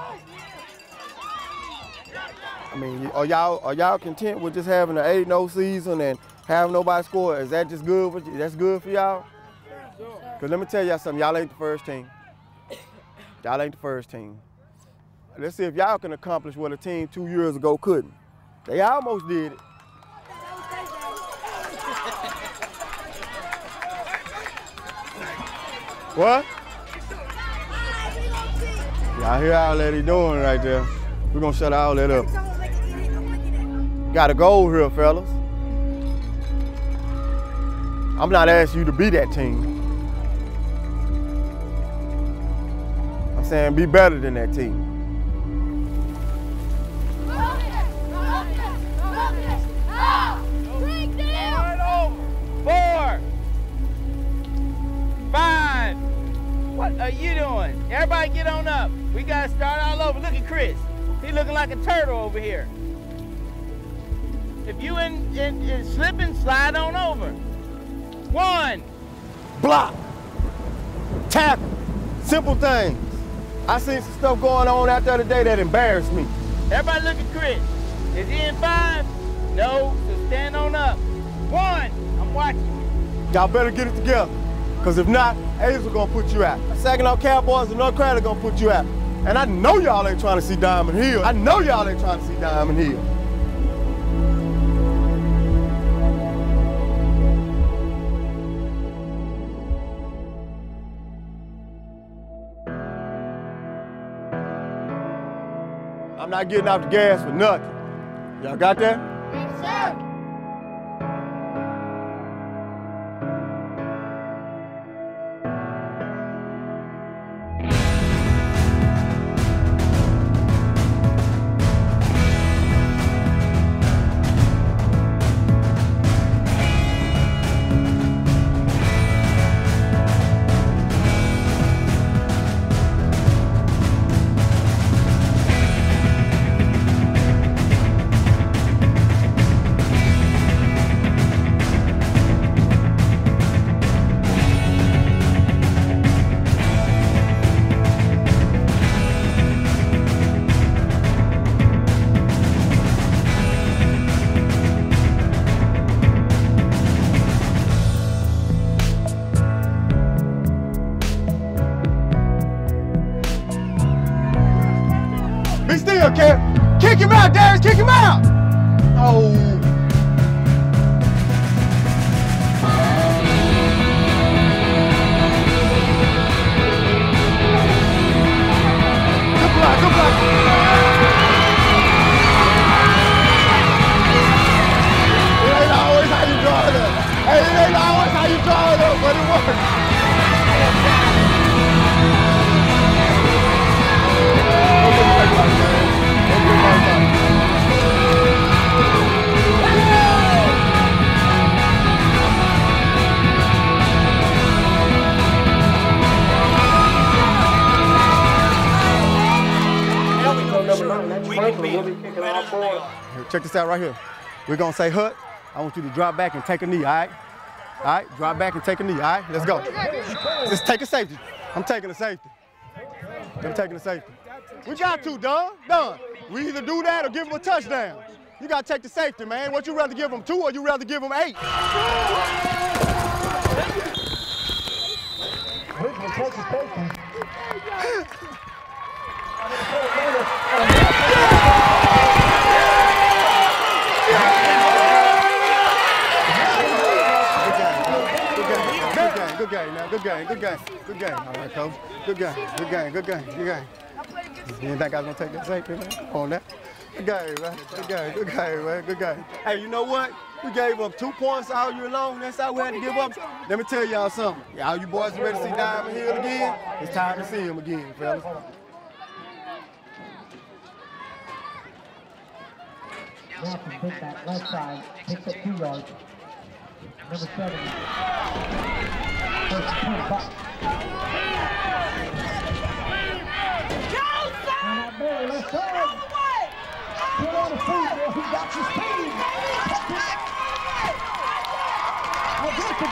I mean, are y'all content with just having an 8-0 season and having nobody score? Is that just good? That's good for y'all? Because let me tell y'all something. Y'all ain't the first team. Y'all ain't the first team. Let's see if y'all can accomplish what a team 2 years ago couldn't. They almost did it. What? Y'all hear all that he doing right there. We're gonna shut all that up. Got a goal here, fellas. I'm not asking you to be that team. I'm saying be better than that team. What are you doing? Everybody get on up. We gotta start all over. Look at Chris. He looking like a turtle over here. If you in slipping, slide on over. One. Block. Tackle. Simple things. I seen some stuff going on out there today that embarrassed me. Everybody look at Chris. Is he in five? No, so stand on up. One, I'm watching you. Y'all better get it together, because if not, A's are gonna put you out. Saginaw Cowboys and North Crowley gonna put you out. And I know y'all ain't trying to see Diamond Hill. I know y'all ain't trying to see Diamond Hill. I'm not getting off the gas for nothing. Y'all got that? Yes, kick him out, Darren! Kick him out! Oh. Good block, good block. It ain't always how you draw it up. Hey, it ain't always how you draw it up, but it works. Okay, right, check this out right here. We're gonna say, Hut, I want you to drop back and take a knee, all right? All right, drop back and take a knee, all right? Let's go. Just take a safety. I'm taking a safety. I'm taking a safety. We got to, done. We either do that or give him a touchdown. You got to take the safety, man. What you rather give him, 2 or you rather give him 8? Good game now, good game, good game, good game. All right, coach, good game, good game, good game, good game. You didn't think I was going to take that safety, man? Come on now. Good game, man. Good game, good game, man. Good game. Hey, you know what? We gave up 2 points all year long. That's how we had to give up. Let me tell y'all something. Y'all, you boys ready to see Diamond Hill again? It's time to see him again, fellas. Nelson picked that left side, picks up 2 yards. Number 7. Let's go! Get on the feet, boy. He got your speed. I'll get the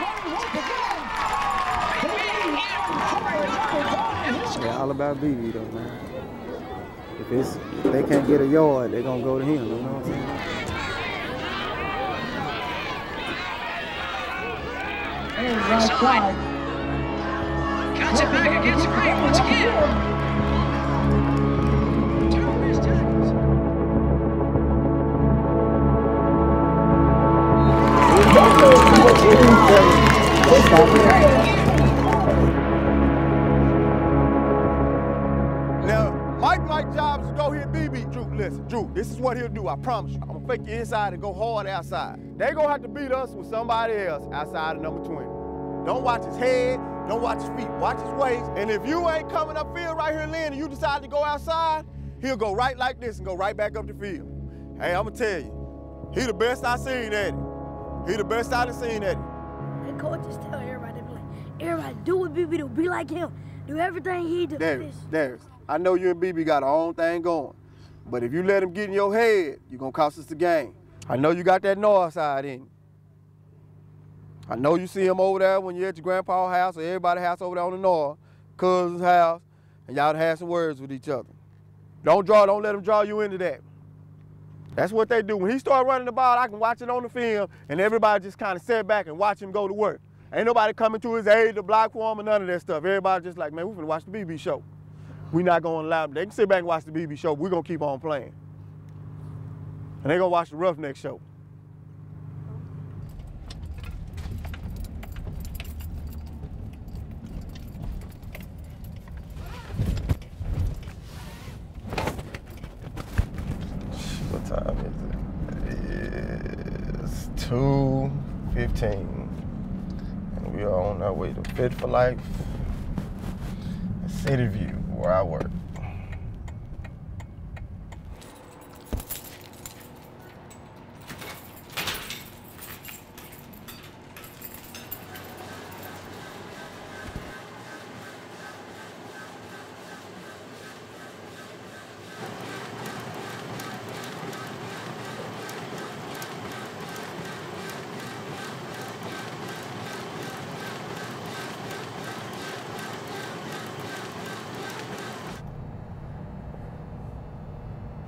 game once again. They're all about BB though, man. If they can't get a yard, they're gonna go to him. You know what I'm saying? And right side. Cuts it back against the green once again. Now, Mike's job is to go hit BB. Drew, listen, Drew, this is what he'll do, I promise you. I'm gonna fake you inside and go hard outside. They gonna have to beat us with somebody else outside of number 20. Don't watch his head, don't watch his feet, watch his waist. And if you ain't coming upfield right here, Lynn, and you decide to go outside, he'll go right like this and go right back up the field. Hey, I'm gonna tell you, he the best I seen at it. He the best I done seen at it. The coaches tell everybody, be like, everybody do what BB do, be like him, do everything he does. Darius, I know you and BB got our own thing going, but if you let him get in your head, you're gonna cost us the game. I know you got that north side in you. I know you see him over there when you're at your grandpa's house or everybody's house over there on the north, cousin's house, and y'all have some words with each other. Don't let them draw you into that. That's what they do. When he started running the ball, I can watch it on the film, and everybody just kind of sat back and watch him go to work. Ain't nobody coming to his aid to block for him or none of that stuff. Everybody just like, man, we're gonna watch the BB show. We're not gonna allow them. They can sit back and watch the BB show. We're gonna keep on playing. And they're gonna watch the Roughneck show. What time is it? It's 2:15. And we are on our way to Fit for Life, City View, where I work.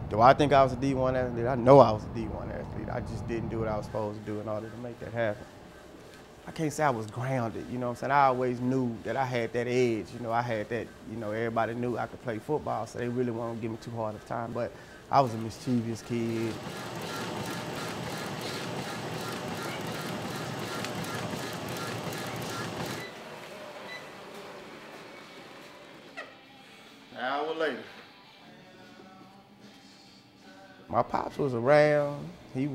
Do I think I was a D1 athlete? I know I was a D1 athlete. I just didn't do what I was supposed to do in order to make that happen. I can't say I was grounded, you know what I'm saying? I always knew that I had that edge, you know, I had that, you know, everybody knew I could play football, so they really won't give me too hard of a time, but I was a mischievous kid. An hour later. My pops was around, he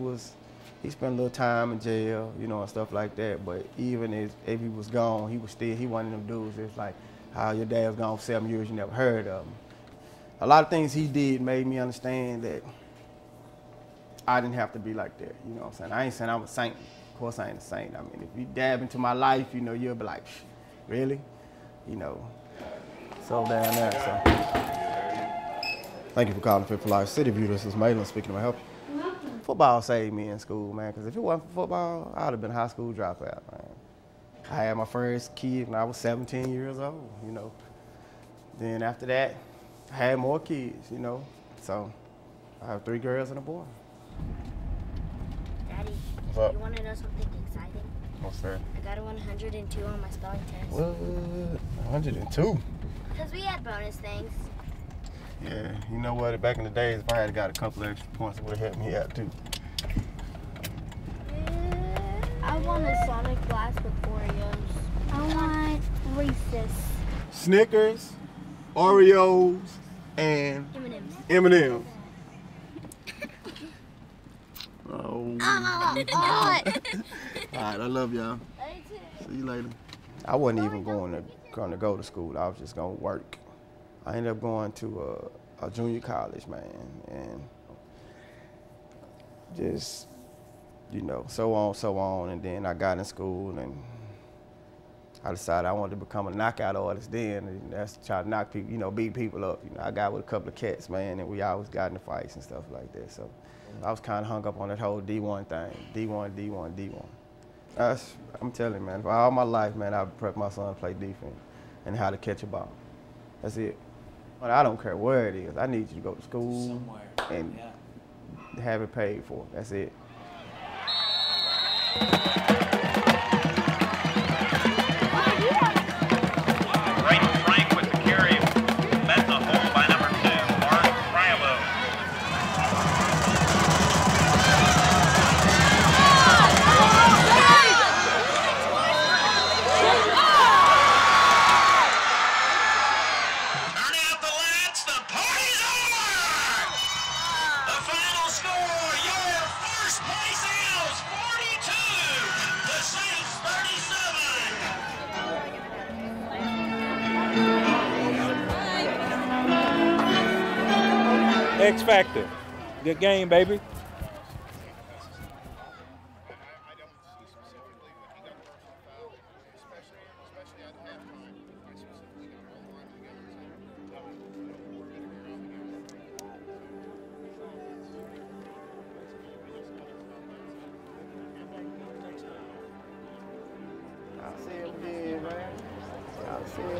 spent a little time in jail, you know, and stuff like that, but even if he was gone, he was still, he one of them dudes that's like, how your dad was gone for 7 years, you never heard of him. A lot of things he did made me understand that I didn't have to be like that, you know what I'm saying? I ain't saying I'm a saint, of course I ain't a saint. I mean, if you dab into my life, you know, you'll be like, really? You know, so down there, so. Thank you for calling Fit for Life City View. This is Maylin speaking. May I help you? Football saved me in school, man, because if it wasn't for football, I would have been a high school dropout, man. I had my first kid when I was 17 years old, you know. Then after that, I had more kids, you know. So I have 3 girls and a boy. Daddy, you want to know something exciting? What's that? I got a 102 on my spelling test. What? 102? Because we had bonus things. Yeah, you know what, back in the days, if I had got a couple extra points, it would have helped me out, too. I want a Sonic Blast with Oreos. I want Reese's. Snickers, Oreos, and M&M's. Oh. All right, I love y'all. See you later. I wasn't even going to go to school. I was just going to work. I ended up going to a junior college, man, and just, you know, so on, and then I got in school, and I decided I wanted to become a knockout artist then, and that's try to knock people, you know, beat people up. You know, I got with a couple of cats, man, and we always got in the fights and stuff like that, so I was kind of hung up on that whole D1 thing, D1. I'm telling you, man, for all my life, man, I prepped my son to play defense and how to catch a ball. That's it. But I don't care where it is. I need you to go to school somewhere and have it paid for. That's it. X Factor. Good game, baby. I We're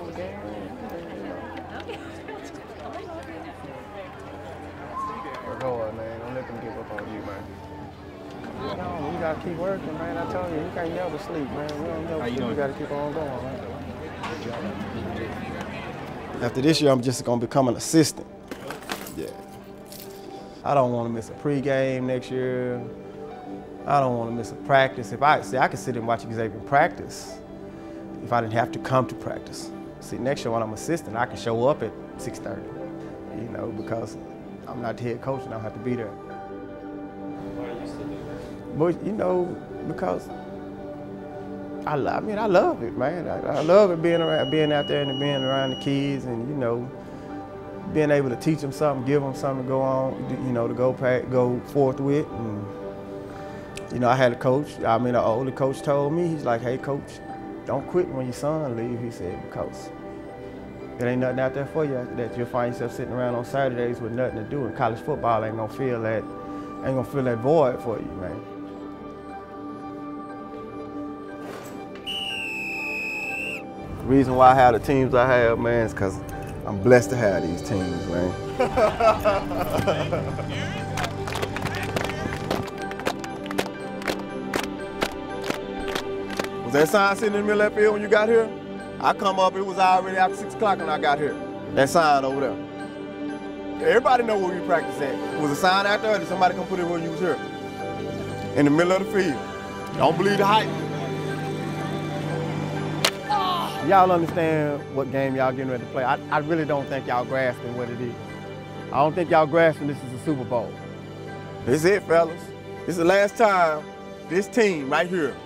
going, man. Don't let them give up on you, man. No, we gotta keep working, man. I tell you, you can't never sleep, man. We don't never sleep. We gotta keep on going, man. After this year, I'm just gonna become an assistant. Yeah. I don't want to miss a pregame next year. I don't want to miss a practice. If I could sit and watch Xavier practice, if I didn't have to come to practice. See, next year when I'm assistant, I can show up at 6:30, you know, because I'm not the head coach and I don't have to be there. Why do you still do that? But, you know, because I love it, man. I love it being out there and being around the kids and, you know, being able to teach them something, give them something to go on, you know, to go forth with. And, you know, I had a coach, I mean, an older coach told me, he's like, hey, coach, don't quit when your son leaves, he said, because there ain't nothing out there for you after that. You'll find yourself sitting around on Saturdays with nothing to do, and college football ain't gonna fill that void for you, man. The reason why I have the teams I have, man, is because I'm blessed to have these teams, man. That sign sitting in the middle of that field when you got here, I come up, it was already after 6 o'clock when I got here. That sign over there. Everybody know where we practice at. It was a sign out there that somebody come put it when you was here. In the middle of the field. Don't believe the hype. Y'all understand what game y'all getting ready to play. I really don't think y'all grasping what it is. I don't think y'all grasping this is a Super Bowl. This is it, fellas. This is the last time this team right here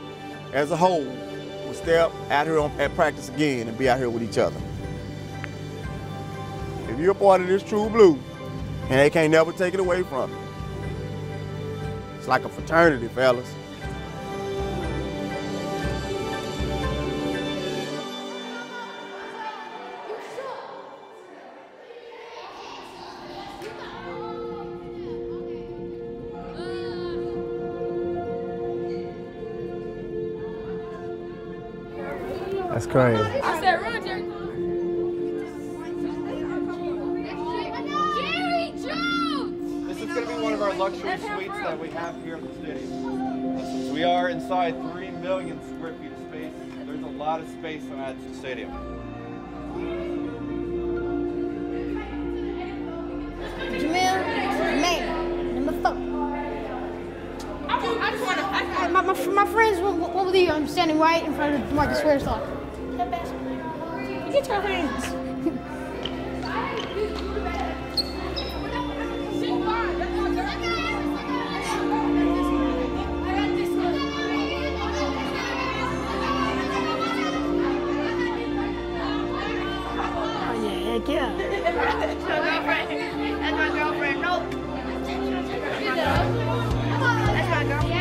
as a whole, we'll stay up out here at practice again and be out here with each other. If you're a part of this true blue, and they can't never take it away from you. It's like a fraternity, fellas. That's crazy. I said, Roger. Jerry Jones! This is going to be one of our luxury suites that we have here on the stadium. We are inside 3 million square feet of space. There's a lot of space on that stadium. Jamil Man, number 4. I just want to, my friends, what were you? I'm standing right in front of Marcus Ware Slot. Get your hands. Oh yeah, heck yeah. That's my girlfriend. That's my girlfriend. No. That's my girlfriend.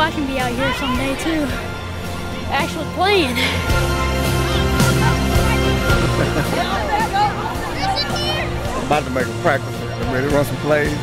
I can be out here someday too, actually playing. I'm about to make a practice. I'm ready to run some plays.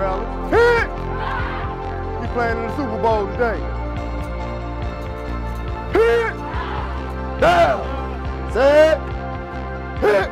Crowley. Hit! We playing in the Super Bowl today. Hit! Down! Set! Hit!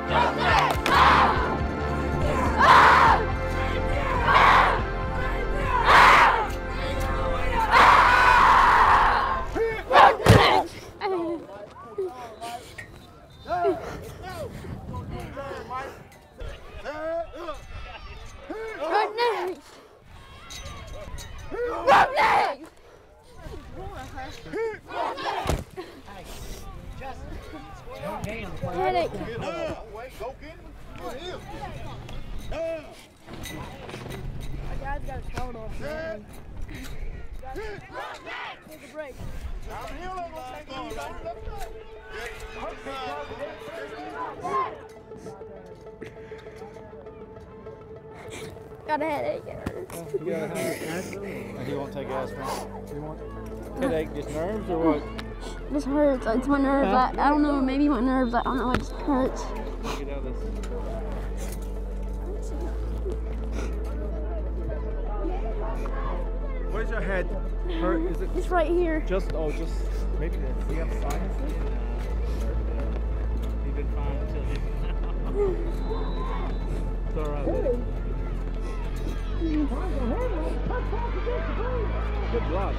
Got a headache. You got a headache. You won't take aspirin. You want headache, just nerves or what? It just hurts. It's my nerves. I don't know. Maybe my nerves. I don't know. It just hurts. Get out of this. Where's your head? Hurt? Is it? It's right here. Just just maybe we have sinuses. You've been fine until now. It's all right. Hey. Good luck.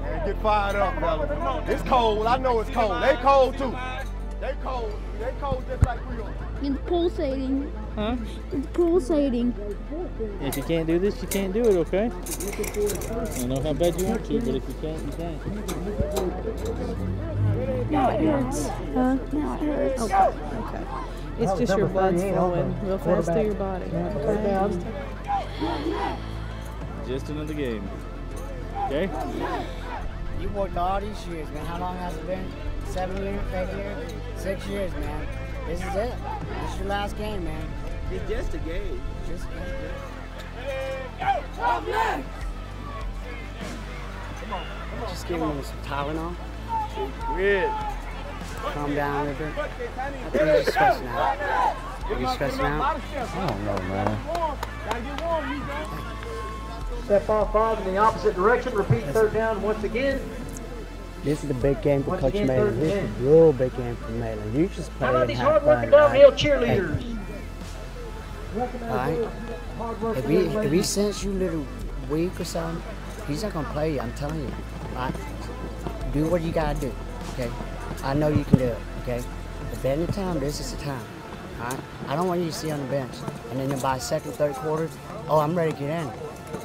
Man, get fired up, brother. It's cold. I know it's cold. They cold too. They cold. They cold just like we are. It's pulsating. Huh? It's pulsating. If you can't do this, you can't do it, okay? I don't know how bad you want to, but if you can't, you can't. Now it hurts. Huh? Now it hurts. Okay. Okay. It's just your blood's flowing real fast through your body. Okay. Just another game. Okay? You worked all these years, man. How long has it been? 7 years, 8 years, 6 years, man. This is it. This is your last game, man. It's just a game. Just a game. Come on. Just give him some Tylenol. Good. Calm down a bit. I think you're stressing out. Are you stressing out? I don't know, man. Step off five in the opposite direction. Repeat third down once again. This is the big game for Coach Maitland. This is the real big game for Maitland. You just play. How about these hard-working downhill cheerleaders? All right. If he sends you a little weak or something, he's not going to play you. I'm telling you. All right. Do what you got to do, okay? I know you can do it, okay? If any time, this is the time, all right? I don't want you to sit on the bench. And then by second, third quarter, oh, I'm ready to get in.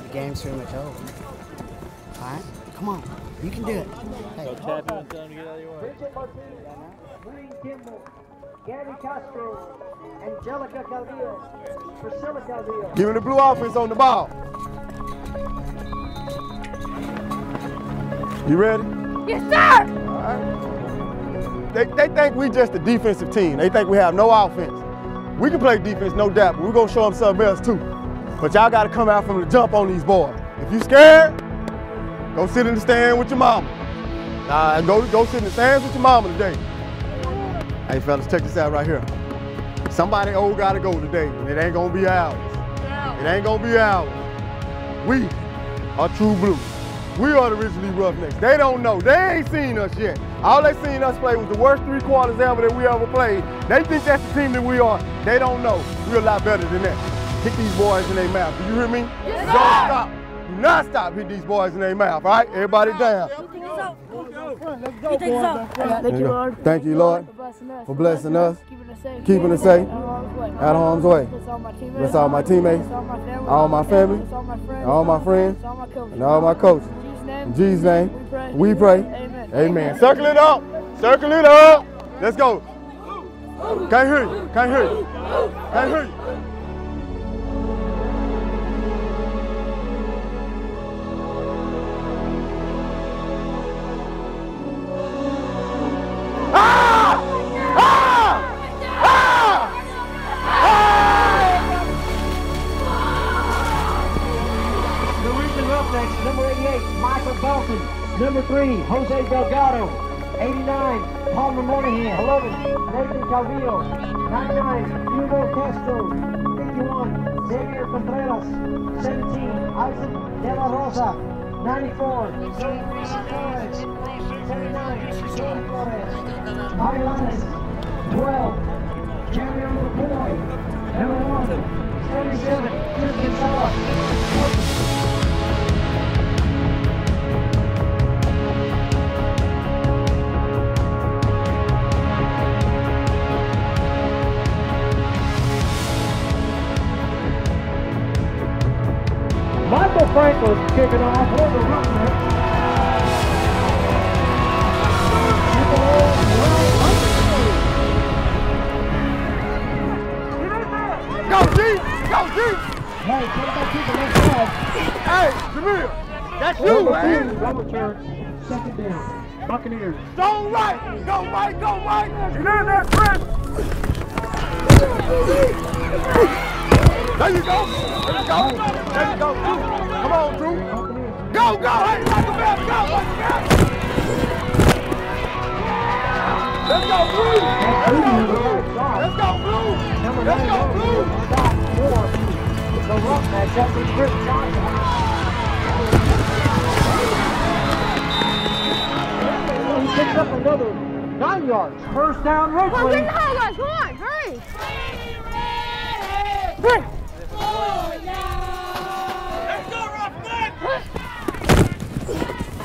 The game's pretty much over. All right? Come on. You can do it. Hey. So tap in and tell him to get out of your way. Bridget Martinez, Green Kimball, Gabby Castro, Angelica Calvillo, Priscilla Calvillo. Give him the blue offense on the ball. You ready? Yes, sir! All right. They think we just a defensive team. They think we have no offense. We can play defense, no doubt, but we're going to show them something else, too. But y'all got to come out from the jump on these boys. If you scared, go sit in the stand with your mama. Nah, go sit in the stands with your mama today. Hey fellas, check this out right here. Somebody old gotta go today, and it ain't gonna be ours. It ain't gonna be ours. We are true blue. We are the originally Roughnecks. They don't know, they ain't seen us yet. All they seen us play was the worst three quarters ever that we ever played. They think that's the team that we are. They don't know, we're a lot better than that. Kick these boys in their mouth, do you hear me? Yes, don't stop. Not stop hit these boys in their mouth, all right? Everybody down. Thank you, Lord. Thank you, Lord, for blessing us, keeping us safe, out of harm's way. Bless all my teammates, all my family, all my friends, and all my coaches. In Jesus' name, we pray. Amen. Circle it up. Circle it up. Let's go. Can't hear you. Can't hear you. Can't hear you. Number 3, Jose Delgado. 89, Palmer Monahan. 11, Nathan Calvillo. 99, Hugo Castro. 51, Xavier Contreras, 17. Isaac De La Rosa, 94. John Flores, 39. John Flores. Marilanes, 12. Junior McCoy, number 1. 37. Christian Sala. Michael Franklin's kicking off for the Roughnecks. Go deep! Go deep! Hey, put it back to the left side. Hey, Jamil! That's you, man! Robert Church, second down. Buccaneers. Go right! Go right! Go right! Get in there, Chris! There you go! There you go! There you go! Come on, Drew! Go, go! Hey, like a man! Go, like a man! Let's go, Drew! Let's go, Drew! Let's go, Drew! Let's go, Drew! The Roughnecks, that's a Chris Johnson. He picks up another 9 yards. First down, Ridgely. Well, get the hell, guys! Come on, hurry! Hurry!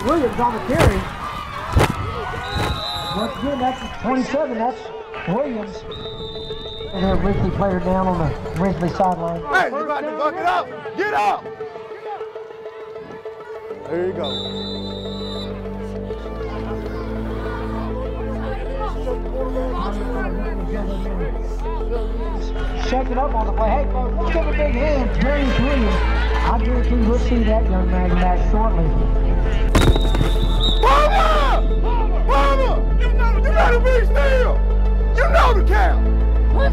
Williams on the carry. Once again, that's 27. That's Williams. And a Wrigley player down on the Wrigley sideline. Hey, you got to buck it up. Get up. There you go. Shake it up on the play. Hey, folks, let's give a big hand. James Williams. I guarantee we'll see that young man back shortly. Palmer! You gotta be still! You know the count! What?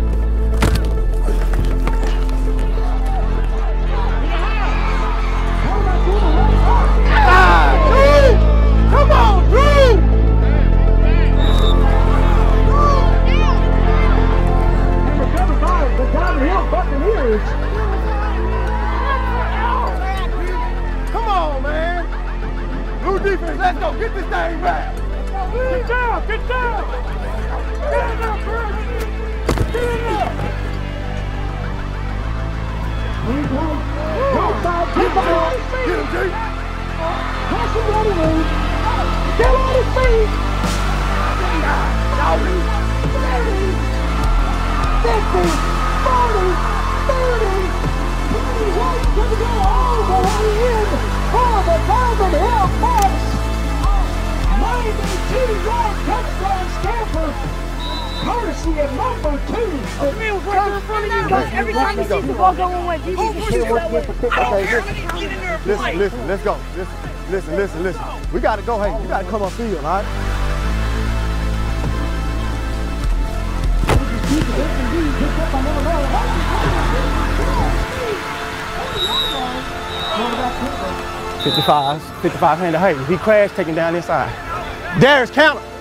Ah, Drew! Come on, Drew! Number 75, the Diamond Hill Buccaneers! Come on, man! New defense, let's go! Get this thing back! Get down! Get down! Get it up, Chris! Get it up! Go side, get the ball! Get him, Jake! Pass him down the road! Get on his feet! Now, 30, 50, 40, 30, 21, good to go all the way in for the Diamond Hill Bucks! 92-yard touchdown Stanford, courtesy of number 2. Jamil's right in front of you, guys. Every time he sees the ball going away, he just shoots that way. Listen, let's go. Listen. We got to go, hey. You got to come upfield, all right? Hey. 55 handed. Hey, he crashed, taking down inside. Darius, count him. Yeah!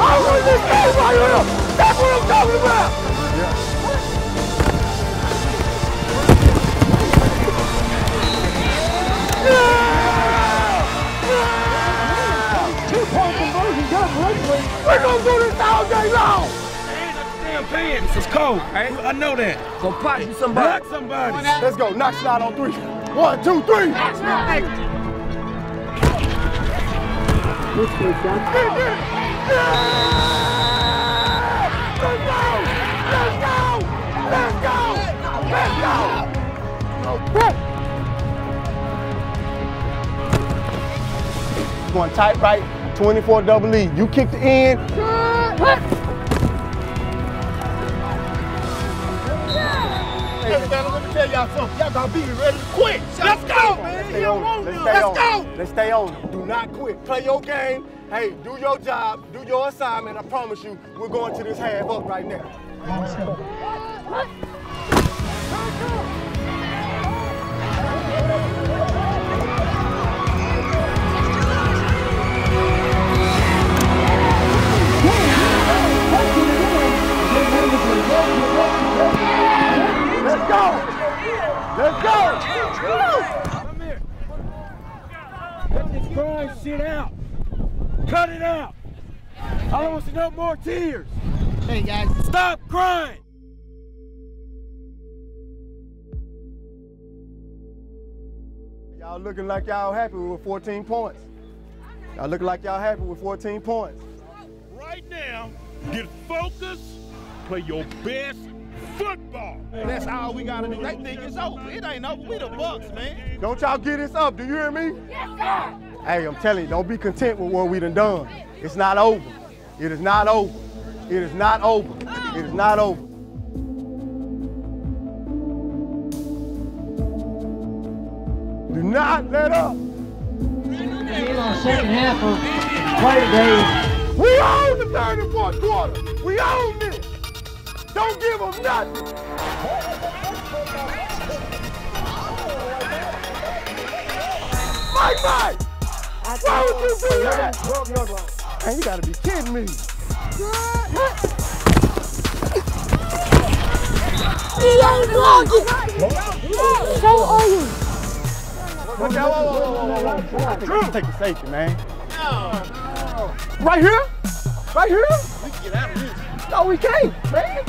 I want this game right here. That's what I'm talking about. We're gonna do this all day long! Hands up damn pants. It's cold, right? I know that. So pop you somebody. Knock somebody. Let's go. Knock slide on 3. 1, 2, 3. Knock slide. Let's go. Going tight right. 24 double E. You kicked in. Hey, man, let me tell y'all something. Y'all gotta be ready to quit. Let's go, man. Let's stay on. Let's go. Let's stay on. Do not quit. Play your game. Hey, do your job, do your assignment. I promise you, we're going to this half up right now. Let's go! Let's go! Come here. Let this grind shit out. Cut it out. I don't want to see no more tears. Hey guys, stop crying. Y'all looking like y'all happy with 14 points. Y'all looking like y'all happy with 14 points. Right now, get focused, play your best football. That's all we gotta do. They think it's over. It ain't over. We the Bucks, man. Don't y'all get this up. Do you hear me? Yes, sir. Hey, I'm telling you, don't be content with what we done done. It's not over. It is not over. It is not over. It is not over. Do not let up. We're on second half of play today. We own the third and fourth quarter. We own this. Don't give them nothing. Mike, Mike. Why would you do that? Man, you gotta be kidding me. So are you. I think you take the safety, man. No. Right here? Right here? We can get out of this. No, we can't, man.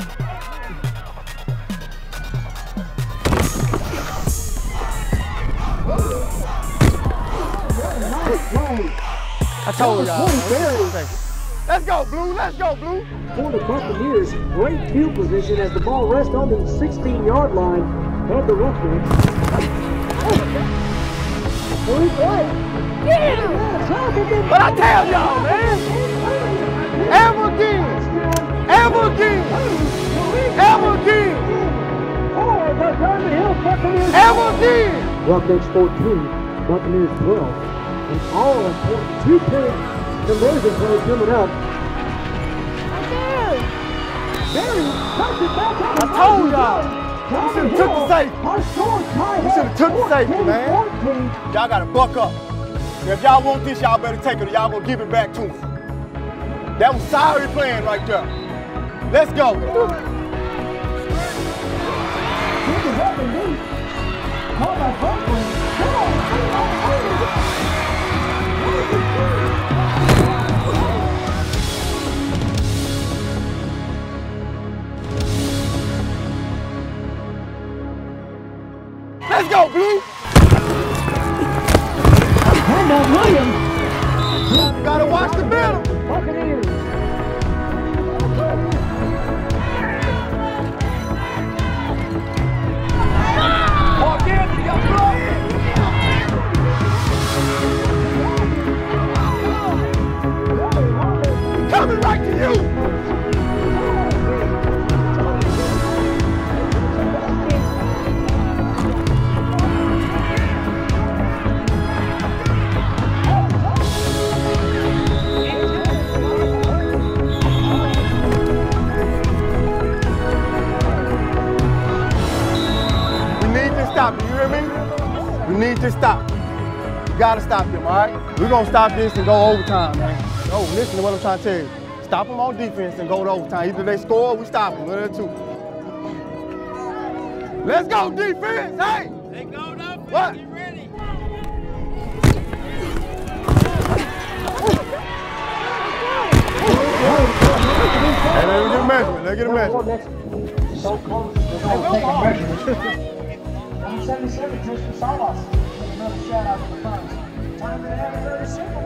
I told y'all. Let's go, Blue. Let's go, Blue. For the Buccaneers, great field position as the ball rests on the 16-yard line of the Redskins. Yeah. But I tell y'all, man, ever again. Buccaneers 14, Buccaneers 12. An all-important two-point conversion play coming up. I told y'all, you should have took the safety. You should have took the safety, man. Y'all got to buck up. If y'all want this, y'all better take it or y'all going to give it back to me. That was sorry playing right there. Let's go. Let's go, Blue! Darrent Williams! Gotta watch the middle! Buccaneers! Walk in, you got blood! Coming right to you! Need to stop. You gotta stop them, all right? We're gonna stop this and go overtime, man. No, listen to what I'm trying to tell you. Stop them on defense and go to overtime. Either they score or we stop them. One or two. Let's go, defense! Hey! They go up. What? Get ready. Hey, let me get a measurement. Let's get a measurement. So close. Hey, 77 just for Salas. Another shout out to the Browns. Time to have another Super Bowl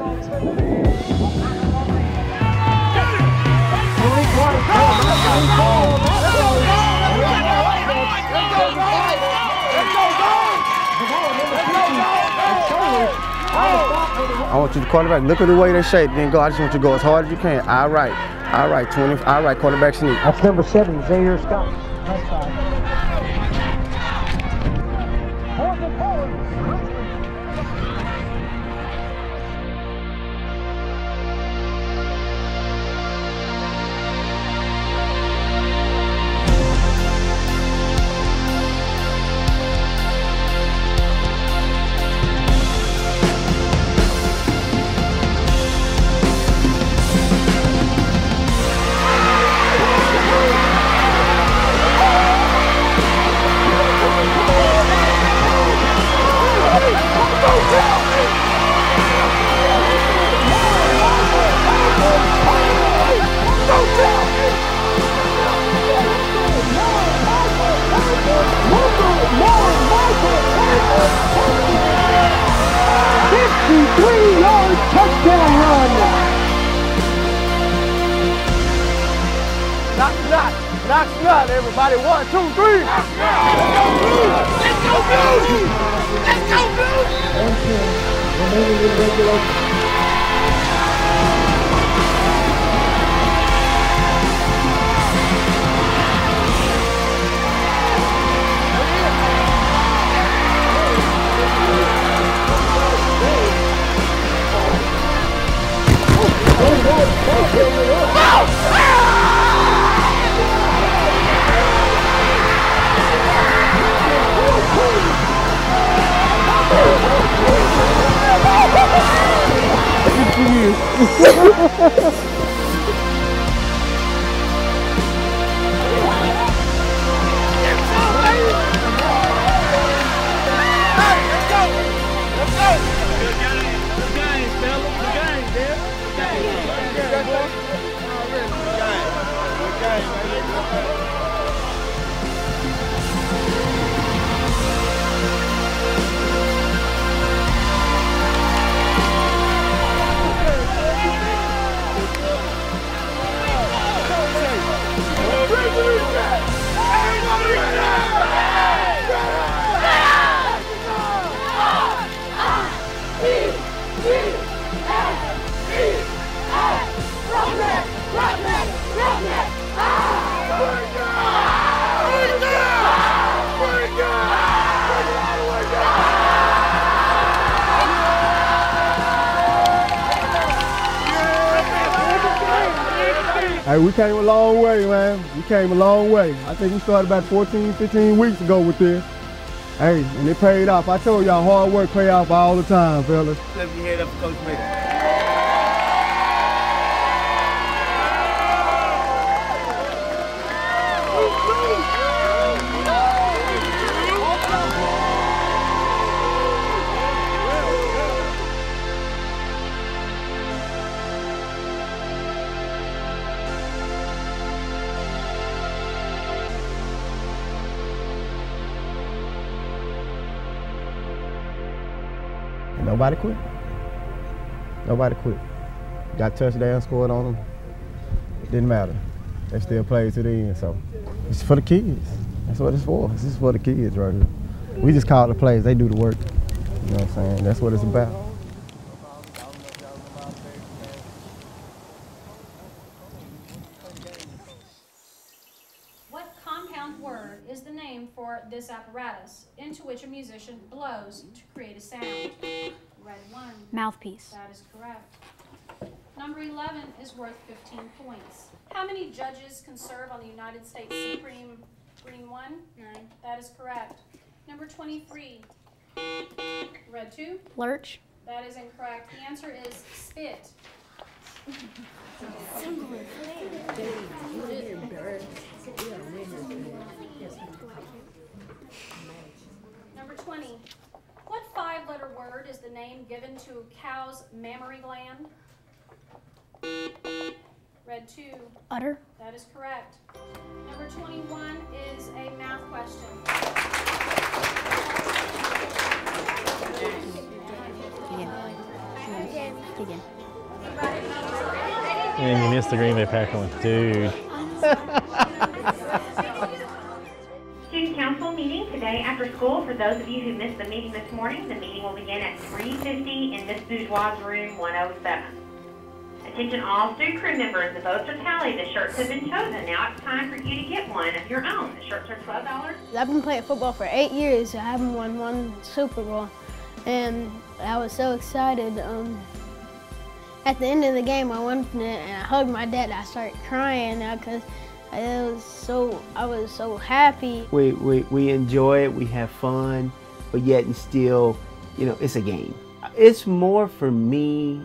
I want you to quarterback. Look at the way they're shaped. Then go. I just want you to go as hard as you can. All right. All right, 20. All right, quarterback sneak. That's number 7, Xavier Scott. That's fine. Got it, everybody. 1, 2, 3. Let's go, Blues! Hey, we came a long way, man. We came a long way. I think we started about 14, 15 weeks ago with this. Hey, and it paid off. I told y'all, hard work pay off all the time, fellas. Let me head up for Coach Mason. Nobody quit. Nobody quit. Got touchdown scored on them. It didn't matter. They still played to the end, so. It's for the kids. That's what it's for. This is for the kids right here. We just call the plays. They do the work. You know what I'm saying? That's what it's about. What compound word is the name for this apparatus into which a musician blows to create a sound? Red 1. Mouthpiece. That is correct. Number 11 is worth 15 points. How many judges can serve on the United States Supreme? Green 1. 9. That is correct. Number 23. Red 2. Lurch. That is incorrect. The answer is spit. Number 20. What 5-letter word is the name given to a cow's mammary gland? Red 2. Udder. That is correct. Number 21 is a math question. And you missed the Green Bay Packer one. Dude. Student council meeting today after school. For those of you who missed the meeting this morning, the meeting will begin at 3:50 in Miss Bourgeois' room 107. Attention all student crew members, the votes are tallied. The shirts have been chosen. Now it's time for you to get one of your own. The shirts are $12. I've been playing football for 8 years. I haven't won one Super Bowl. And I was so excited. At the end of the game, I went and I hugged my dad. I started crying now because I was so happy. We enjoy it. We have fun, but yet and still, you know, it's a game. It's more for me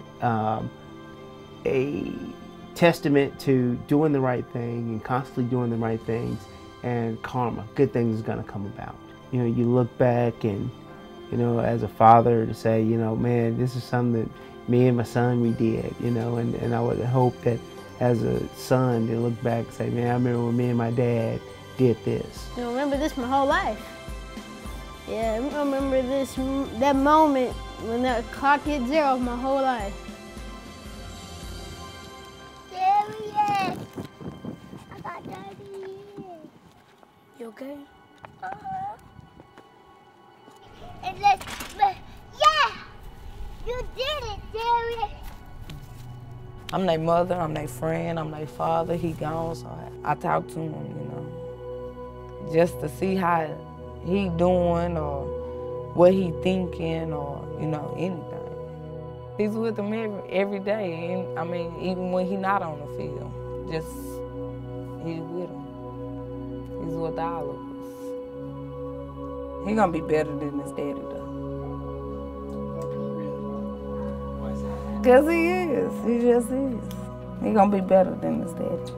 a testament to doing the right thing and constantly doing the right things, and karma. Good things is gonna come about. You know, you look back and, you know, as a father to say, you know, man, this is something that me and my son, we did, you know, and I would hope that as a son, to look back and say, man, I remember when me and my dad did this. I remember this my whole life. Yeah, I remember this, that moment when that clock hit zero my whole life. There he is. I got 30 years. You okay? And let's yeah! You did it, Darrent! I'm their mother, I'm their friend, I'm their father. He gone, so I talk to him, you know, just to see how he doing or what he thinking or, you know, anything. He's with him every day. And, I mean, even when he not on the field, just he's with him. He's with all of us. He gonna be better than his daddy, though. Because he is. He just is. He gonna be better than his daddy.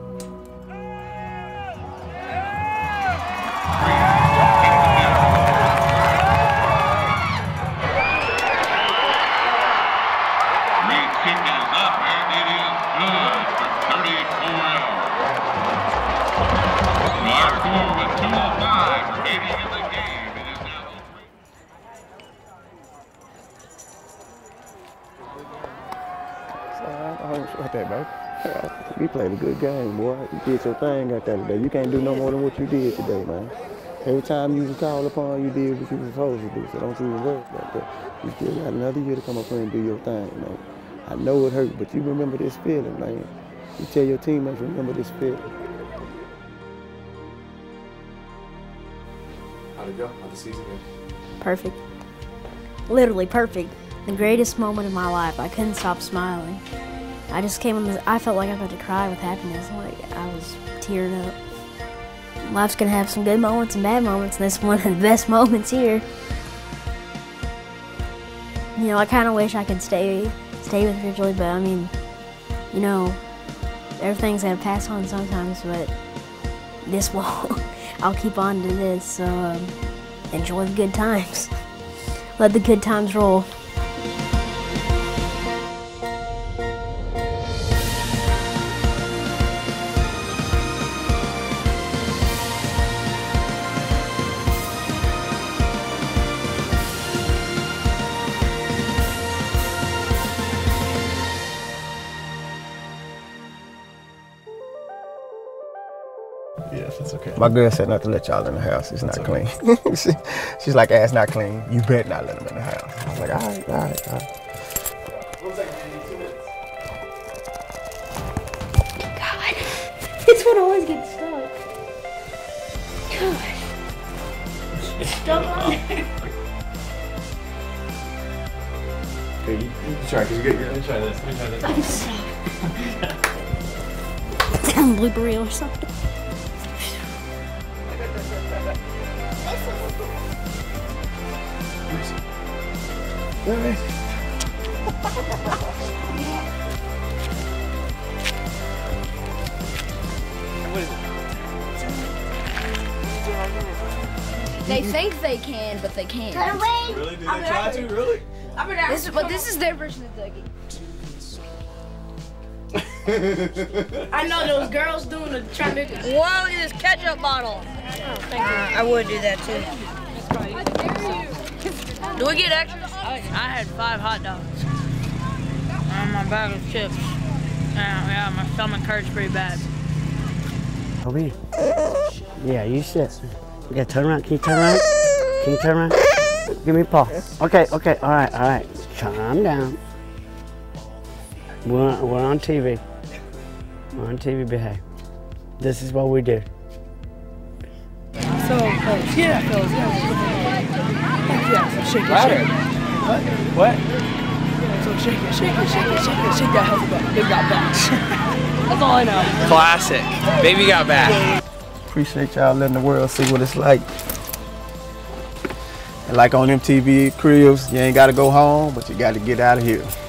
You played a good game, boy. You did your thing out there today. You can't do no more than what you did today, man. Every time you was called upon, you did what you was supposed to do, so don't you worry about that. You still got another year to come up here and do your thing, man. I know it hurt, but you remember this feeling, man. You tell your teammates, remember this feeling. How'd it go? How'd the season go? Perfect. Literally perfect. The greatest moment of my life. I couldn't stop smiling. I just came in this, I felt like I got to cry with happiness. Like, I was tearing up. Life's gonna have some good moments and bad moments, and that's one of the best moments here. You know, I kind of wish I could stay with Ridgely, but I mean, you know, everything's gonna pass on sometimes, but this won't. I'll keep on to this, so enjoy the good times. Let the good times roll. My girl said not to let y'all in the house. It's not clean. She's like, it's not clean. You better not let them in the house. I was like, all right. One second, man. 2 minutes. God. This one always gets stuck. God. Stuck on there. Hey, you try, because you're good. Let me try this. I'm stuck. I'm blooper reel or something. They think they can, but they can't. Really? Do they try to? Really? This is their version of Dougie. I know those girls doing the trying to. Whoa! Look at this ketchup bottle. Oh, thank you. I would do that too. How dare you? Do we get extra? I had 5 hot dogs and my bag of chips. Yeah, my stomach hurts pretty bad. Over here. Yeah, you sit. You gotta turn around. Can you turn around? Can you turn around? Give me a paw. Okay. All right. Calm down. We're on TV. We're on TV. Behave. This is what we do. So close. Yeah. Shake it. What? So shake that healthy back. Baby got back. That's all I know. Classic. Baby got back. Appreciate y'all letting the world see what it's like. And like on MTV Cribs, you ain't gotta go home, but you gotta get out of here.